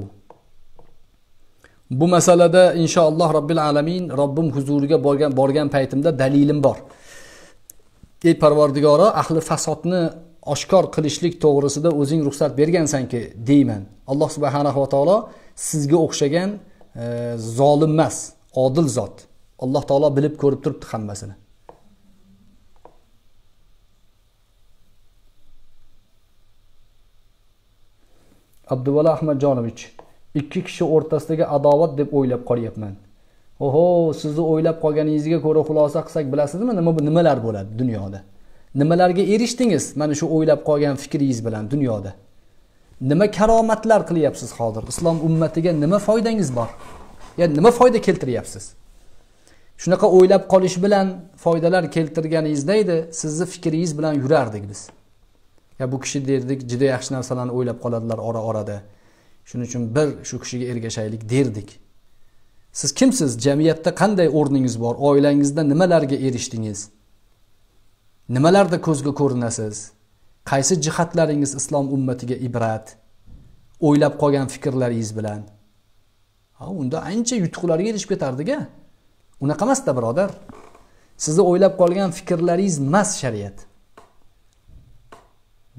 Bu masalada inshaalloh robbil alamin Robbim huzuriga borgan borgan paytimda dalilim bor. Ey Parvardigoro, ahli fasodni oshkor qilishlik to'g'risida o'zing ruxsat bergansanki deyman. Alloh subhanahu va taolo sizga o'xshagan e, zolim emas, odil zot. Alloh taolo bilib ko'rib turibdi hammasini. Abduvali Ahmadjonovich, ikki kishi o'rtasidagi adovat deb o'ylab qolyapman. Oho, sizni o'ylab qolganingizga ko'ra xulosa qilsak bilasizmi, nima nimalar bo'ladi dunyoda? Nimalarga erishdingiz mana shu o'ylab qolgan fikringiz bilan dunyoda? Nima karomatlar qilyapsiz hozir? Islom ummatiga nima foydangiz bor? Ya nima foyda keltiryapsiz? Shunaqa o'ylab qolish bilan foydalar keltirganingizda edi, sizni fikringiz bilan yurardik biz. Ya bu kishi derdik, juda yaxshi narsalarni o'ylab qoladilar ora-orada. Shuning uchun bir shu kishiga ergashaylik derdik. Siz kimsiz? Jamiyatda qanday o'rningiz bor? Oilangizda nimalarga erishdingiz? Nimalarda ko'zga ko'rinasiz? Qaysi jihatlaringiz islom ummatiga ibrat? O'ylab qolgan fikrlaringiz bilan. Ha, unda ancha yutuqlarga erishib ketardik-a. Unaqa emas-da, birodar. sizni o'ylab qolgan fikrlaringiz emas shariat.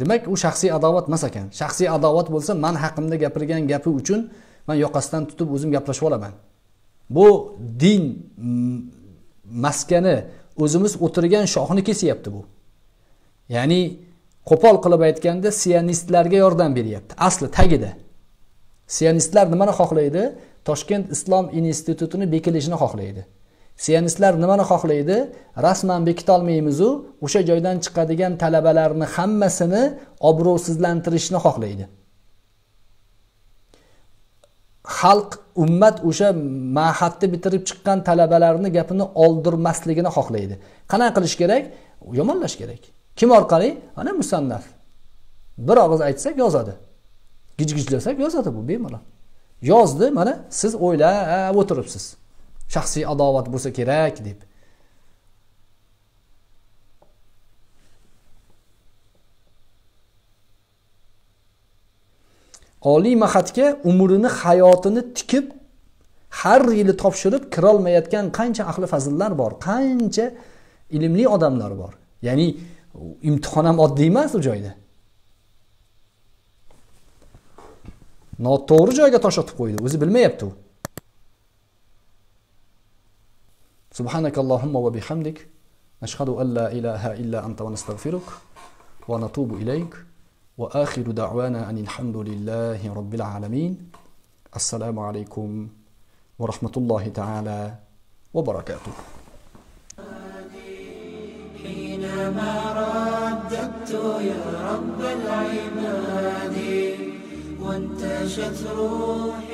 Demak, u shaxsiy adovat emas ekan. Shaxsiy adovat bo'lsa, men haqimda gapirgan gapi uchun men yoqasidan tutib o'zim gaplashib olaman. Bu din maskani o'zimiz o'tirgan shoxni kesyapti bu. Ya'ni qo'pol qilib aytganda sionistlarga yordam beryapti. Asli tagida. Sionistlar nimani xohlaydi? Toshkent Islom institutini bekilishini xohlaydi. Sionistlar nimani xohlaydi? Rasman bekita olmaymiz u, o'sha joydan chiqadigan talabalarni hammasini obro'sizlantirishni xohlaydi. Xalq, ummat o'sha ma'hatni bitirib chiqqan talabalarni gapini oldirmasligini xohlaydi. Qanday qilish kerak? Yomonlash kerak. Kim orqali? Ana musannaf. Bir og'iz aytsak yozadi. Gijgijlasak yozadi bu bemalol. Yozdi, mana siz o'ylab o'tiribsiz. Shaxsiy adovat bo'lsa kerak deb. Oliy ma'hadga umrini, hayotini tikib, har yili topshirib kira olmayotgan qancha ahli fazillar bor, qancha ilmli odamlar bor. Ya'ni imtihon ham oddiy emas u joyda. Noto'g'ri joyga tosh otib qo'ydi, o'zi bilmayapti u. Subhanakallohumma va bihamdik, nashhadu an la ilaha illa anta va nastag'firuk va natubu ilayk va akhiru da'wana anil hamdulillahi robbil alamin. Assalomu alaykum va rahmatullohi ta'ala va barakatuh. ما رددت يا رب العباد وانت شتروح